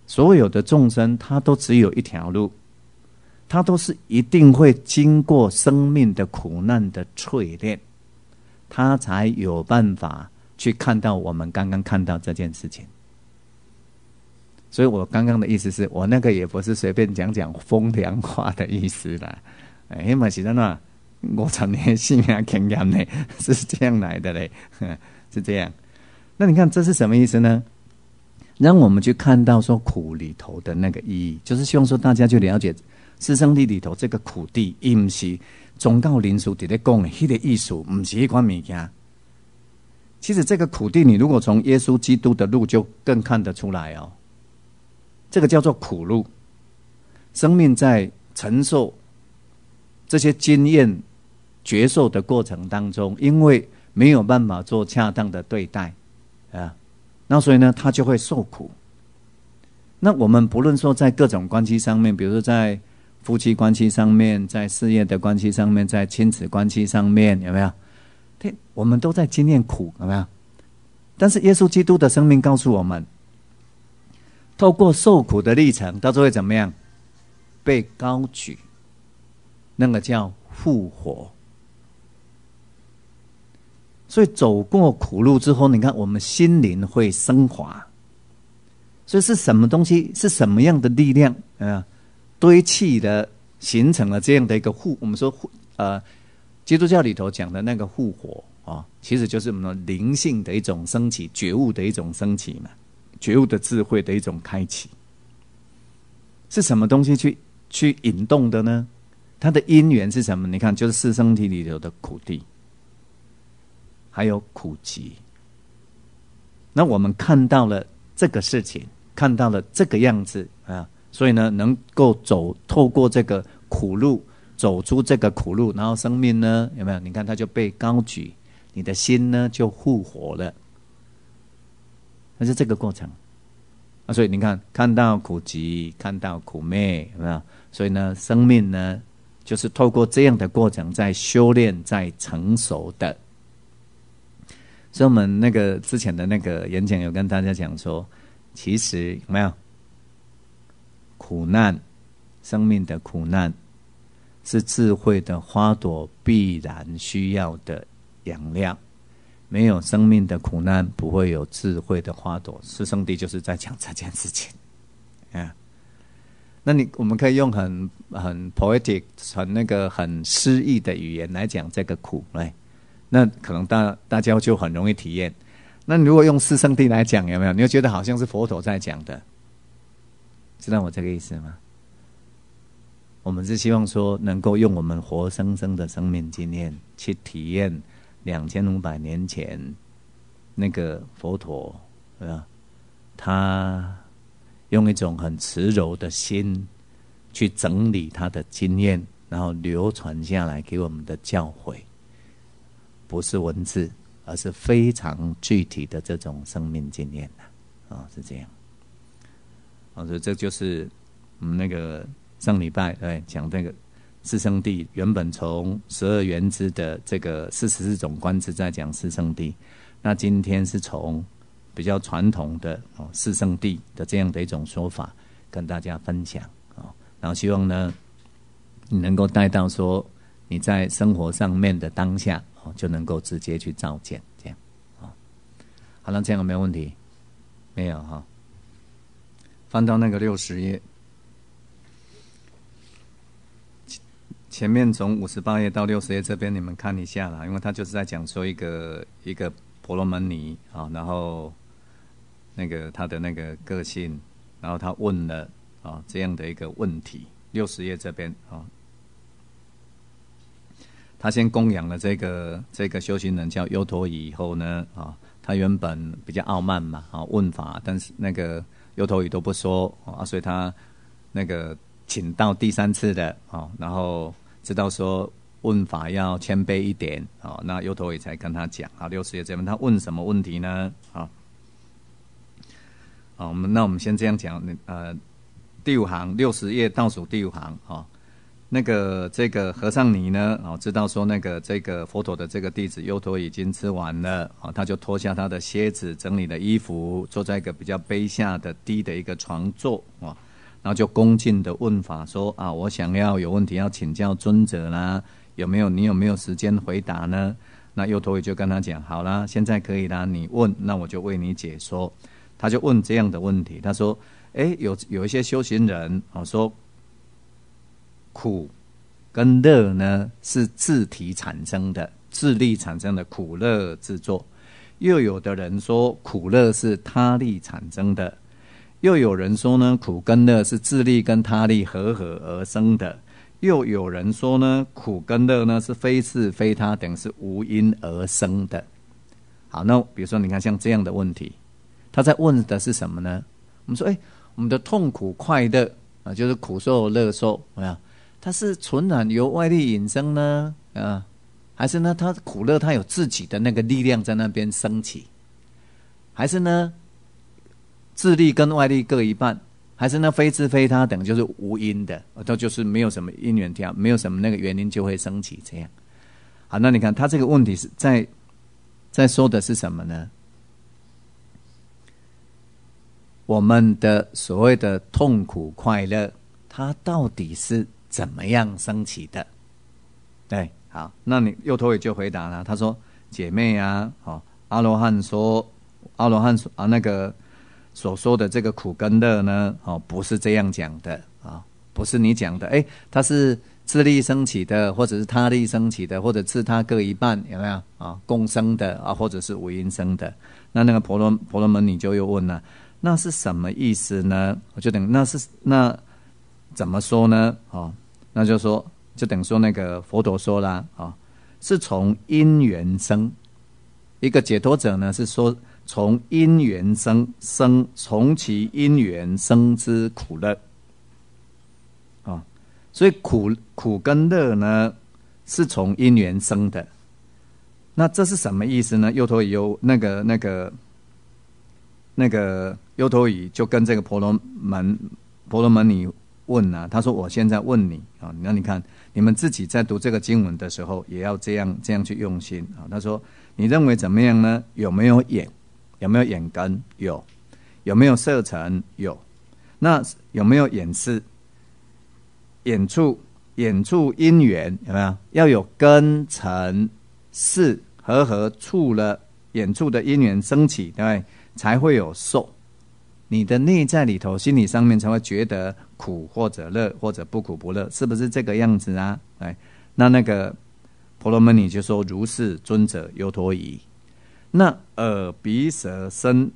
所有的众生，他都只有一条路，他都是一定会经过生命的苦难的淬炼，他才有办法去看到我们刚刚看到这件事情。所以我刚刚的意思是我那个也不是随便讲讲风凉话的意思啦，哎，那嘛是怎呐？五十年性命经验嘞，是这样来的嘞，是这样。那你看这是什么意思呢？让我们去看到说苦里头的那个意义，就是希望说大家去了解师生地里头这个苦地，伊唔是宗教人士伫咧讲的迄个意思，唔是迄款物件。其实这个苦地，你如果从耶稣基督的路就更看得出来哦。这个叫做苦路，生命在承受这些经验、觉受的过程当中，因为没有办法做恰当的对待，啊，那所以呢，他就会受苦。那我们不论说在各种关系上面，比如说在夫妻关系上面，在事业的关系上面，在亲子关系上面，有没有？对，我们都在经验苦，有没有？但是耶稣基督的生命告诉我们。透过受苦的历程，到最后会怎么样？被高举，那个叫复活。所以走过苦路之后，你看我们心灵会升华。所以是什么东西？是什么样的力量啊？堆砌的，形成了这样的一个复。我们说复呃，基督教里头讲的那个复活啊、哦，其实就是我们灵性的一种升起，觉悟的一种升起嘛。觉悟的智慧的一种开启，是什么东西去去引动的呢？它的因缘是什么？你看，就是四圣谛里头的苦地，还有苦集。那我们看到了这个事情，看到了这个样子啊，所以呢，能够走透过这个苦路，走出这个苦路，然后生命呢，有没有？你看它就被高举，你的心呢就复活了。那是这个过程啊，所以你看，看到苦集，看到苦灭，有没有？所以呢，生命呢，就是透过这样的过程，在修炼，在成熟的。所以我们那个之前的那个演讲有跟大家讲说。 其实有没有苦难？生命的苦难是智慧的花朵必然需要的养料。没有生命的苦难，不会有智慧的花朵。师兄弟就是在讲这件事情。啊，那你我们可以用很很 poetic、很那个很诗意的语言来讲这个苦来，那可能大大家就很容易体验。 那如果用四圣谛来讲，有没有？你会觉得好像是佛陀在讲的，知道我这个意思吗？我们是希望说，能够用我们活生生的生命经验，去体验两千五百年前那个佛陀，啊，他用一种很慈柔的心去整理他的经验，然后流传下来给我们的教诲，不是文字。 而是非常具体的这种生命经验呐，啊，是这样。啊，所以这就是我们那个上礼拜对讲那个四圣谛，原本从十二缘支的这个四十四种观支在讲四圣谛，那今天是从比较传统的哦四圣谛的这样的一种说法跟大家分享啊，然后希望呢你能够带到说你在生活上面的当下。 就能够直接去照见，这样，啊，好了，这样有没有问题？没有哈、哦。翻到那个六十页，前面从五十八页到六十页这边，你们看一下啦，因为他就是在讲说一个一个婆罗门尼啊，然后那个他的那个个性，然后他问了啊这样的一个问题，六十页这边啊。 他先供养了这个这个修行人叫优陀夷以后呢，啊、哦，他原本比较傲慢嘛，啊、哦，问法，但是那个优陀夷都不说、哦、啊，所以他那个请到第三次的啊、哦，然后知道说问法要谦卑一点啊、哦，那优陀夷才跟他讲啊，六十页这边他问什么问题呢？啊、哦，啊、哦，我们那我们先这样讲，呃，第五行六十页倒数第五行啊。哦 那个这个和尚尼呢，哦，知道说那个这个佛陀的这个弟子优陀已经吃完了，哦，他就脱下他的靴子，整理了衣服，坐在一个比较卑下的低的一个床座，哦，然后就恭敬的问法说啊，我想要有问题要请教尊者啦，有没有你有没有时间回答呢？那优陀就跟他讲，好啦，现在可以啦，你问，那我就为你解说。他就问这样的问题，他说，哎，有有一些修行人，哦，说。 苦跟乐呢是自体产生的，自力产生的苦乐自作；又有的人说苦乐是他力产生的；又有人说呢苦跟乐是自力跟他力合合而生的；又有人说呢苦跟乐呢是非是非他等是无因而生的。好，那比如说你看像这样的问题，他在问的是什么呢？我们说，哎，我们的痛苦快乐啊，就是苦受乐受，有没有？ 它是纯然由外力引生呢，啊，还是呢？它苦乐它有自己的那个力量在那边升起，还是呢？自力跟外力各一半，还是呢？非自非他等就是无因的，它就是没有什么因缘条，没有什么那个原因就会升起这样。好，那你看他这个问题是在在说的是什么呢？我们的所谓的痛苦快乐，它到底是？ 怎么样升起的？对，好，那你又头也就回答了。他说：“姐妹啊，哦，阿罗汉说，阿罗汉所啊那个所说的这个苦跟乐呢，哦，不是这样讲的啊、哦，不是你讲的。哎，它是自力升起的，或者是他力升起的，或者自他各一半，有没有啊、哦？共生的啊、哦，或者是无因生的。那那个婆罗婆罗门你就又问了，那是什么意思呢？我就等那是那。” 怎么说呢？哦，那就说，就等说那个佛陀说啦，啊、哦，是从因缘生。一个解脱者呢，是说从因缘生，生从其因缘生之苦乐。哦，所以苦苦跟乐呢，是从因缘生的。那这是什么意思呢？优陀夷有那个那个那个优陀夷就跟这个婆罗门婆罗门女问啊，他说：“我现在问你啊、哦，那你看你们自己在读这个经文的时候，也要这样这样去用心啊。哦”他说：“你认为怎么样呢？有没有眼？”有没有眼根？有。有没有色尘？有。那有没有眼识？眼处，眼处因缘有没有？要有根尘识和合处了，眼处的因缘升起，对不对？才会有受。你的内在里头，心理上面才会觉得苦或者乐，或者不苦不乐，是不是这个样子啊？对。那那个婆罗门女就说：“如是，尊者优陀夷。”那耳鼻舌身，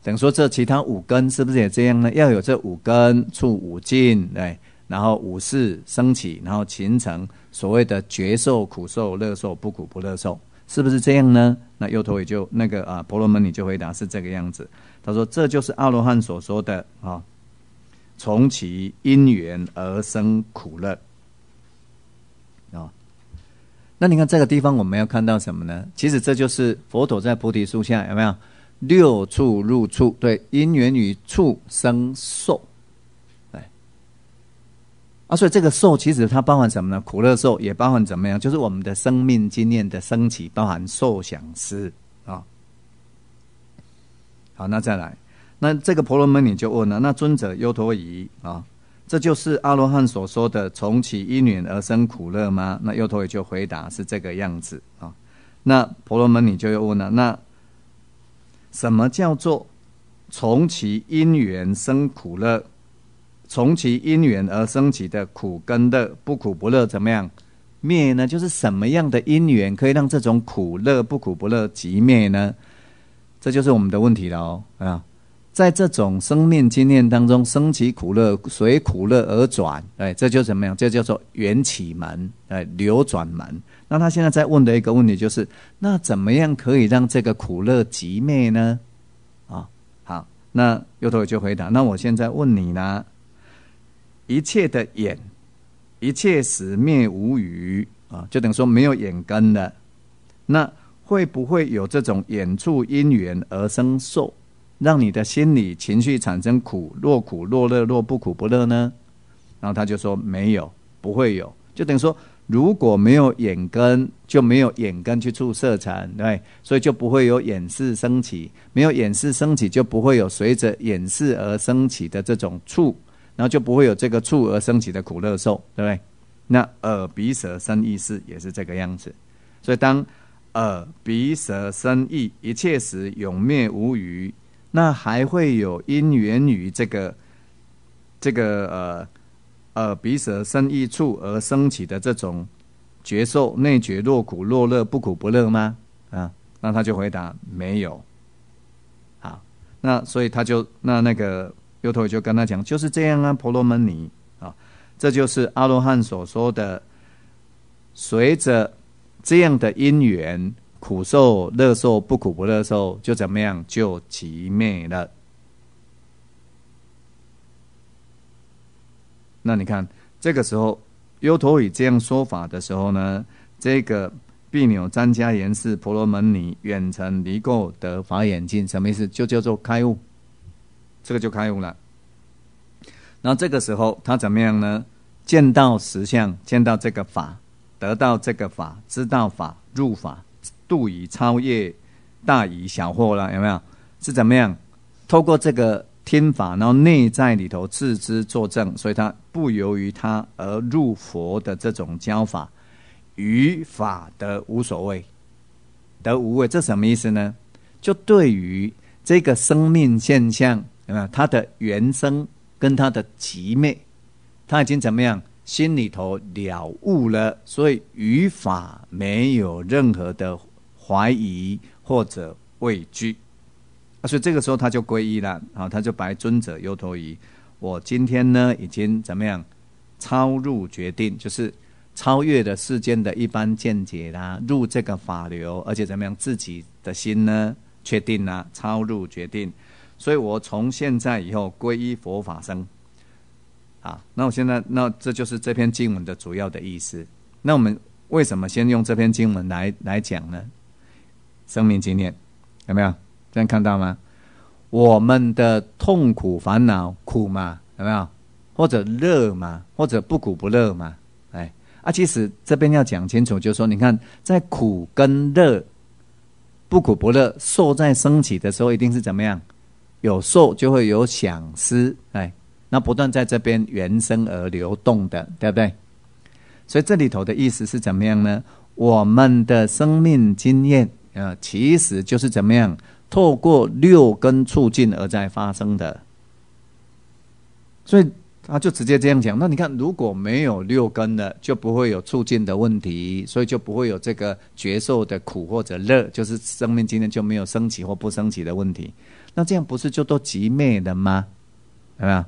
等于说这其他五根是不是也这样呢？要有这五根触五境，对，然后五识升起，然后形成所谓的觉受、苦受、乐受、不苦不乐受，是不是这样呢？那优陀也就那个啊，婆罗门女就回答是这个样子。他说这就是阿罗汉所说的啊、哦，从其因缘而生苦乐。那你看这个地方我们要看到什么呢？其实这就是佛陀在菩提树下有没有六处入处，对，因缘与处生受，对啊，所以这个受其实它包含什么呢？苦乐受也包含怎么样？就是我们的生命经验的升起，包含受想思啊、哦。好，那再来，那这个婆罗门女就问了，那尊者优陀夷啊。哦，这就是阿罗汉所说的从其因缘而生苦乐吗？那优陀也就回答是这个样子啊、哦。那婆罗门女就又问了，那什么叫做从其因缘生苦乐？从其因缘而生起的苦跟乐，不苦不乐怎么样灭呢？就是什么样的因缘可以让这种苦乐不苦不乐即灭呢？这就是我们的问题了哦啊。在这种生命经验当中生起苦乐，随苦乐而转，哎，这就怎么样？这叫做缘起门，哎，流转门。那他现在在问的一个问题就是，那怎么样可以让这个苦乐即灭呢？啊、哦，好，那优陀就回答：那我现在问你呢，一切的眼，一切始灭无余啊、哦，就等于说没有眼根了。那会不会有这种眼处因缘而生受？让你的心理情绪产生苦，若苦若乐，若不苦不乐呢？然后他就说没有，不会有。就等于说，如果没有眼根，就没有眼根去触色尘，对，所以就不会有眼识升起，没有眼识升起，就不会有随着眼识而升起的这种触，然后就不会有这个触而升起的苦乐受，对不对？那耳鼻舌身意识也是这个样子。所以当耳鼻舌身意一切时永灭无余。那还会有因缘于这个这个呃呃鼻舌身意处而升起的这种觉受内觉，若苦若乐，不苦不乐吗？啊，那他就回答没有。好，那所以他就那那个优陀就跟他讲，就是这样啊，婆罗门尼啊，这就是阿罗汉所说的，随着这样的因缘。苦受、乐受、不苦不乐受，就怎么样？就即灭了。那你看，这个时候优陀夷这样说法的时候呢，这个毗钮旃迦延氏婆罗门尼远程离垢得法眼净，什么意思？就叫做开悟，这个就开悟了。然后这个时候他怎么样呢？见到实相，见到这个法，得到这个法，知道法，入法。度以超越大以小惑啦，有没有？是怎么样？透过这个听法，然后内在里头自知作证，所以他不由于他而入佛的这种教法，于法得无所谓，得无畏，这什么意思呢？就对于这个生命现象，有没有它的原生跟它的极灭，他已经怎么样？心里头了悟了，所以于法没有任何的怀疑或者畏惧、啊、所以这个时候他就皈依了、啊、他就白尊者优陀夷，我今天呢已经怎么样超入决定，就是超越了世间的一般见解啦，入这个法流，而且怎么样自己的心呢确定啦、啊，超入决定。所以我从现在以后皈依佛法僧。啊，那我现在那这就是这篇经文的主要的意思。那我们为什么先用这篇经文来来讲呢？生命经验有没有？这样看到吗？我们的痛苦烦恼苦嘛，有没有？或者乐嘛，或者不苦不乐嘛，哎啊，其实这边要讲清楚，就是说，你看，在苦跟乐、不苦不乐、受在升起的时候，一定是怎么样？有受就会有想思，哎，那不断在这边原生而流动的，对不对？所以这里头的意思是怎么样呢？我们的生命经验，呃，其实就是怎么样，透过六根促进而在发生的，所以。他就直接这样讲，那你看，如果没有六根了，就不会有促进的问题，所以就不会有这个觉受的苦或者乐，就是生命今天就没有升起或不升起的问题。那这样不是就都寂灭了吗？有没有？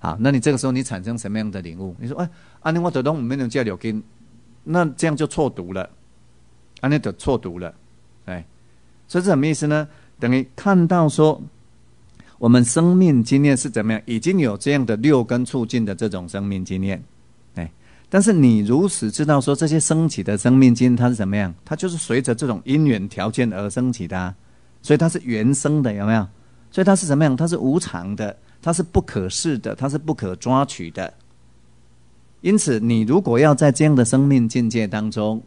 好，那你这个时候你产生什么样的领悟？你说，哎，安尼我都拢没能叫六根，那这样就错读了，安尼就错读了，哎，所以是什么意思呢？等于看到说。我们生命经验是怎么样？已经有这样的六根促进的这种生命经验，哎，但是你如实知道说这些升起的生命经验它是怎么样？它就是随着这种因缘条件而升起的、啊，所以它是原生的，有没有？所以它是怎么样？它是无常的，它是不可视的，它是不可抓取的。因此，你如果要在这样的生命境界当中，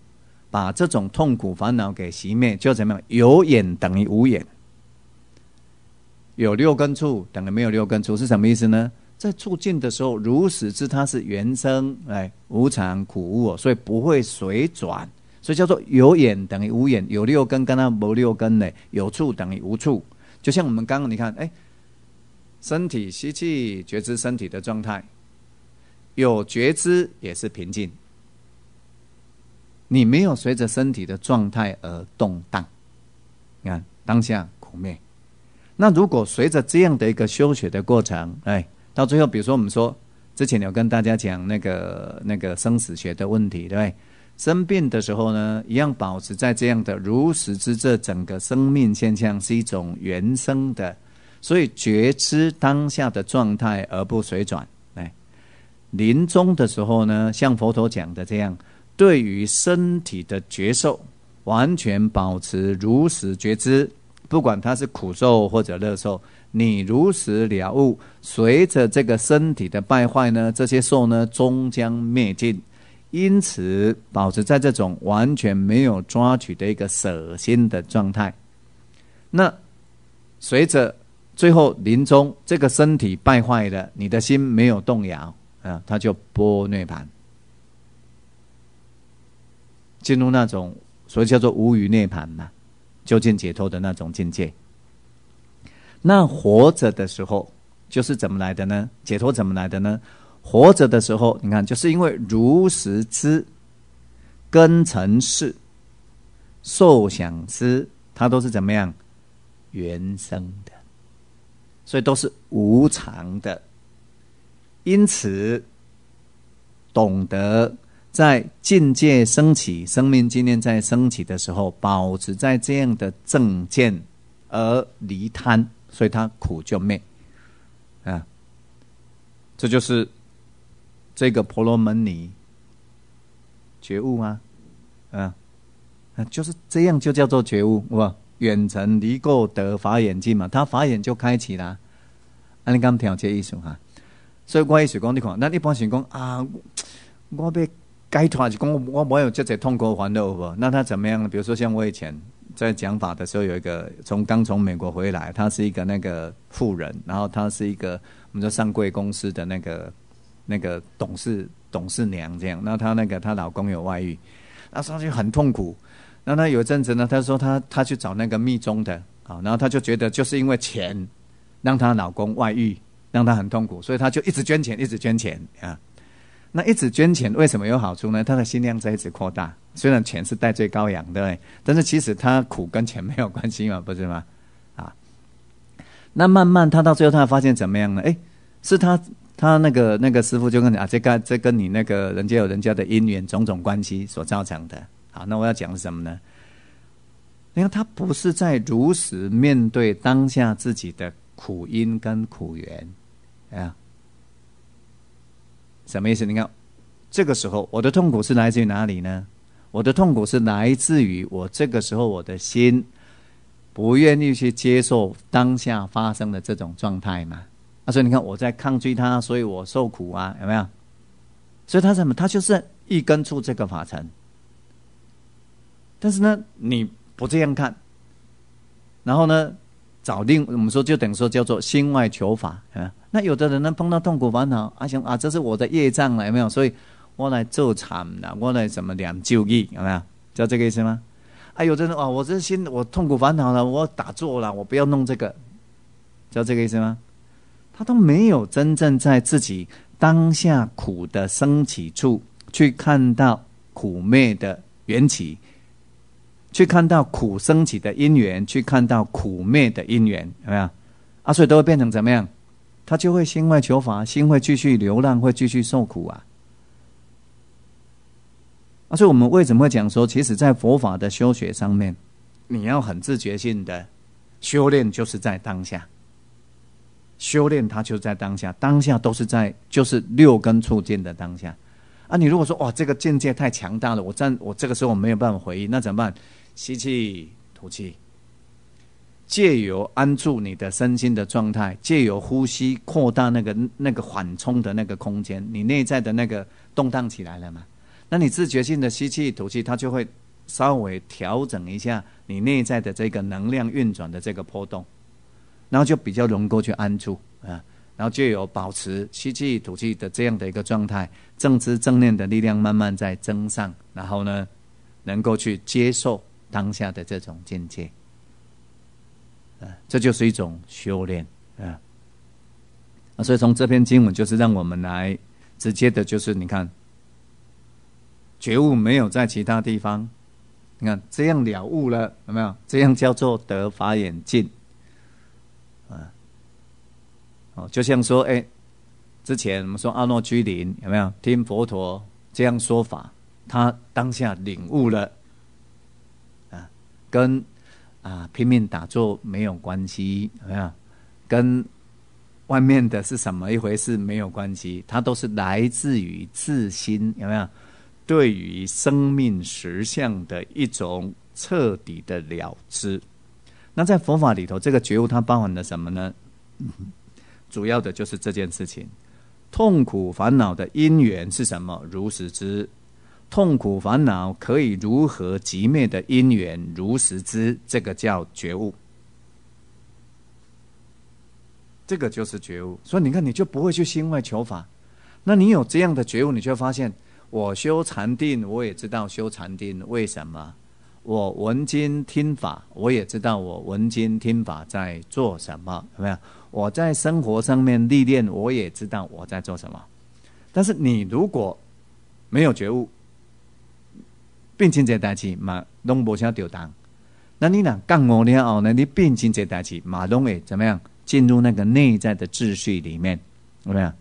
把这种痛苦烦恼给熄灭，就怎么样？有眼等于无眼。有六根处等于没有六根处是什么意思呢？在促进的时候，如实知它是原生，哎，无常苦无我，所以不会随转，所以叫做有眼等于无眼，有六根跟它没六根呢，有处等于无处。就像我们刚刚你看，哎，身体吸气，觉知身体的状态，有觉知也是平静，你没有随着身体的状态而动荡，你看当下苦灭。那如果随着这样的一个修学的过程，哎，到最后，比如说我们说，之前有跟大家讲那个那个生死学的问题，对不对？生病的时候呢，一样保持在这样的如实知，这整个生命现象是一种原生的，所以觉知当下的状态而不随转。哎，临终的时候呢，像佛陀讲的这样，对于身体的觉受，完全保持如实觉知。不管它是苦受或者乐受，你如实了悟，随着这个身体的败坏呢，这些受呢终将灭尽。因此，保持在这种完全没有抓取的一个舍心的状态。那随着最后临终，这个身体败坏了，你的心没有动摇啊，它就般涅盘，进入那种所谓叫做无余涅盘嘛。究竟解脱的那种境界。那活着的时候就是怎么来的呢？解脱怎么来的呢？活着的时候，你看，就是因为如实知、根尘识、受想思，它都是怎么样原生的，所以都是无常的。因此，懂得。在境界升起，生命经验在升起的时候，保持在这样的正见而离贪，所以它苦就灭啊。这就是这个婆罗门尼觉悟啊，啊，就是这样就叫做觉悟，哇！远程离垢得法眼净嘛，他法眼就开启啦。啊，你刚听有这意思哈、啊？所以我意思讲，你看，咱一般想讲啊，我被。该团就讲我没有这些痛苦烦恼不？那他怎么样呢？比如说像我以前在讲法的时候，有一个从刚从美国回来，他是一个那个富人，然后他是一个我们说上柜公司的那个那个董事董事娘这样。那他那个他老公有外遇，那他就很痛苦。那他有一阵子呢，他说他他去找那个密宗的啊，然后他就觉得就是因为钱让他老公外遇，让他很痛苦，所以他就一直捐钱，一直捐钱啊。那一直捐钱为什么有好处呢？他的心量在一直扩大，虽然钱是代罪羔羊，对不对？但是其实他苦跟钱没有关系嘛，不是吗？啊，那慢慢他到最后他发现怎么样呢？哎，是他他那个那个师父就跟你啊，这跟这跟你那个人家有人家的因缘种种关系所造成的。好，那我要讲什么呢？你看他不是在如实面对当下自己的苦因跟苦缘啊，什么意思？你看这个时候我的痛苦是来自于哪里呢？我的痛苦是来自于我这个时候我的心不愿意去接受当下发生的这种状态嘛。啊，所以你看我在抗拒它，所以我受苦啊，有没有？所以他什么？他就是一根触这个法尘。但是呢，你不这样看，然后呢，找另我们说就等于说叫做心外求法啊。那有的人呢碰到痛苦烦恼，啊想啊这是我的业障了，有没有？所以我来做惨了，我来什么念咒语，有没有？知道这个意思吗？啊，有的人啊，我这心我痛苦烦恼了，我打坐了，我不要弄这个，知道这个意思吗？他都没有真正在自己当下苦的升起处去看到苦灭的缘起，去看到苦升起的因缘，去看到苦灭的因缘，有没有？啊，所以都会变成怎么样？他就会心外求法，心会继续流浪，会继续受苦啊。啊，所以我们为什么会讲说，其实在佛法的修学上面，你要很自觉性的修炼，就是在当下。修炼它就在当下，当下都是在就是六根触境的当下啊！你如果说哇，这个境界太强大了，我站我这个时候我没有办法回应，那怎么办？吸气吐气，借由安住你的身心的状态，借由呼吸扩大那个那个缓冲的那个空间，你内在的那个动荡起来了嘛？那你自觉性的吸气吐气，它就会稍微调整一下你内在的这个能量运转的这个波动。然后就比较能够去安住啊，然后就有保持吸气吐气的这样的一个状态，正知正念的力量慢慢在增上，然后呢，能够去接受当下的这种境界，啊，这就是一种修炼啊。啊，所以从这篇经文就是让我们来直接的，就是你看，觉悟没有在其他地方，你看这样了悟了，有没有？这样叫做得法眼净。就像说，哎，之前我们说阿耨居林有没有听佛陀这样说法？他当下领悟了，啊，跟啊拼命打坐没有关系，有没有？跟外面的是什么一回事没有关系，它都是来自于自心，有没有？对于生命实相的一种彻底的了知。那在佛法里头，这个觉悟它包含了什么呢？主要的就是这件事情，痛苦烦恼的因缘是什么？如实知。痛苦烦恼可以如何即灭的因缘，如实知，这个叫觉悟。这个就是觉悟。所以你看，你就不会去心外求法。那你有这样的觉悟，你就会发现，我修禅定，我也知道修禅定为什么；我闻经听法，我也知道我闻经听法在做什么，有没有？我在生活上面历练，我也知道我在做什么。但是你如果没有觉悟，变成这代志嘛，拢无啥着当。那你若干悟了后呢，你变成这代志嘛，拢会怎么样？进入那个内在的秩序里面，有没有？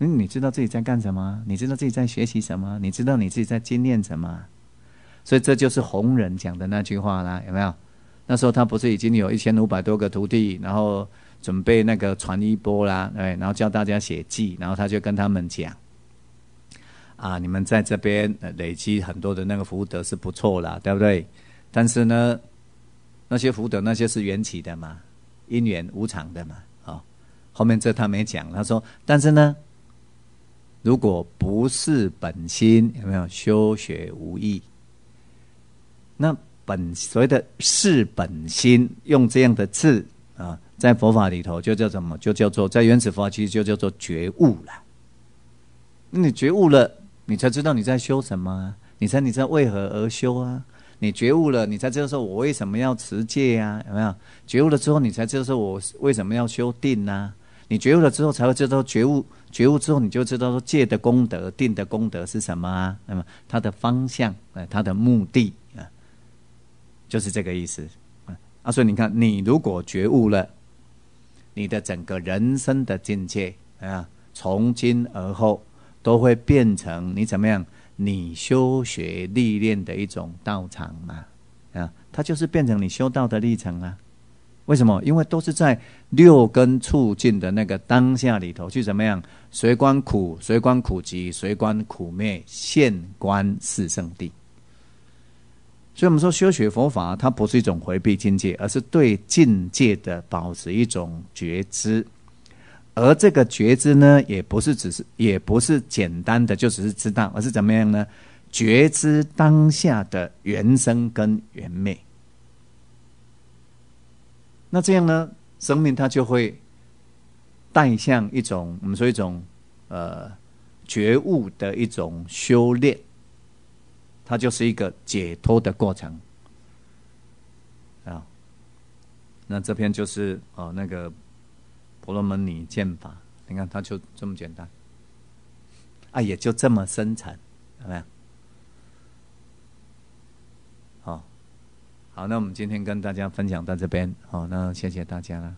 嗯，你知道自己在干什么？你知道自己在学习什么？你知道你自己在经验什么？所以这就是弘忍讲的那句话啦，有没有？那时候他不是已经有一千五百多个徒弟，然后准备那个传一波啦，对，然后叫大家写记，然后他就跟他们讲，啊，你们在这边累积很多的那个福德是不错啦，对不对？但是呢，那些福德那些是缘起的嘛，因缘无常的嘛，好、哦，后面这他没讲，他说，但是呢，如果不是本心，有没有修学无益？那本所谓的是本心，用这样的字啊，在佛法里头就叫什么？就叫做在原始佛法其实就叫做觉悟了。那你觉悟了，你才知道你在修什么、啊，你才你在为何而修啊？你觉悟了，你才知道说我为什么要持戒啊？有没有？觉悟了之后，你才知道说我为什么要修定啊？你觉悟了之后，才会知道觉悟，觉悟之后你就知道说戒的功德、定的功德是什么啊？那么它的方向，哎，它的目的。就是这个意思啊，所以你看，你如果觉悟了，你的整个人生的境界啊，从今而后都会变成你怎么样？你修学历练的一种道场嘛，啊，它就是变成你修道的历程啊。为什么？因为都是在六根促进的那个当下里头去怎么样？随观苦，随观苦集，随观苦灭，现观四圣谛。所以我们说修学佛法，它不是一种回避境界，而是对境界的保持一种觉知。而这个觉知呢，也不是只是，也不是简单的就只是知道，而是怎么样呢？觉知当下的原生跟原昧。那这样呢，生命它就会带向一种我们说一种呃觉悟的一种修炼，它就是一个解脱的过程啊。那这篇就是哦那个婆罗门女剑法，你看它就这么简单啊，也就这么深沉，有没有？好，那我们今天跟大家分享到这边，好，那谢谢大家了。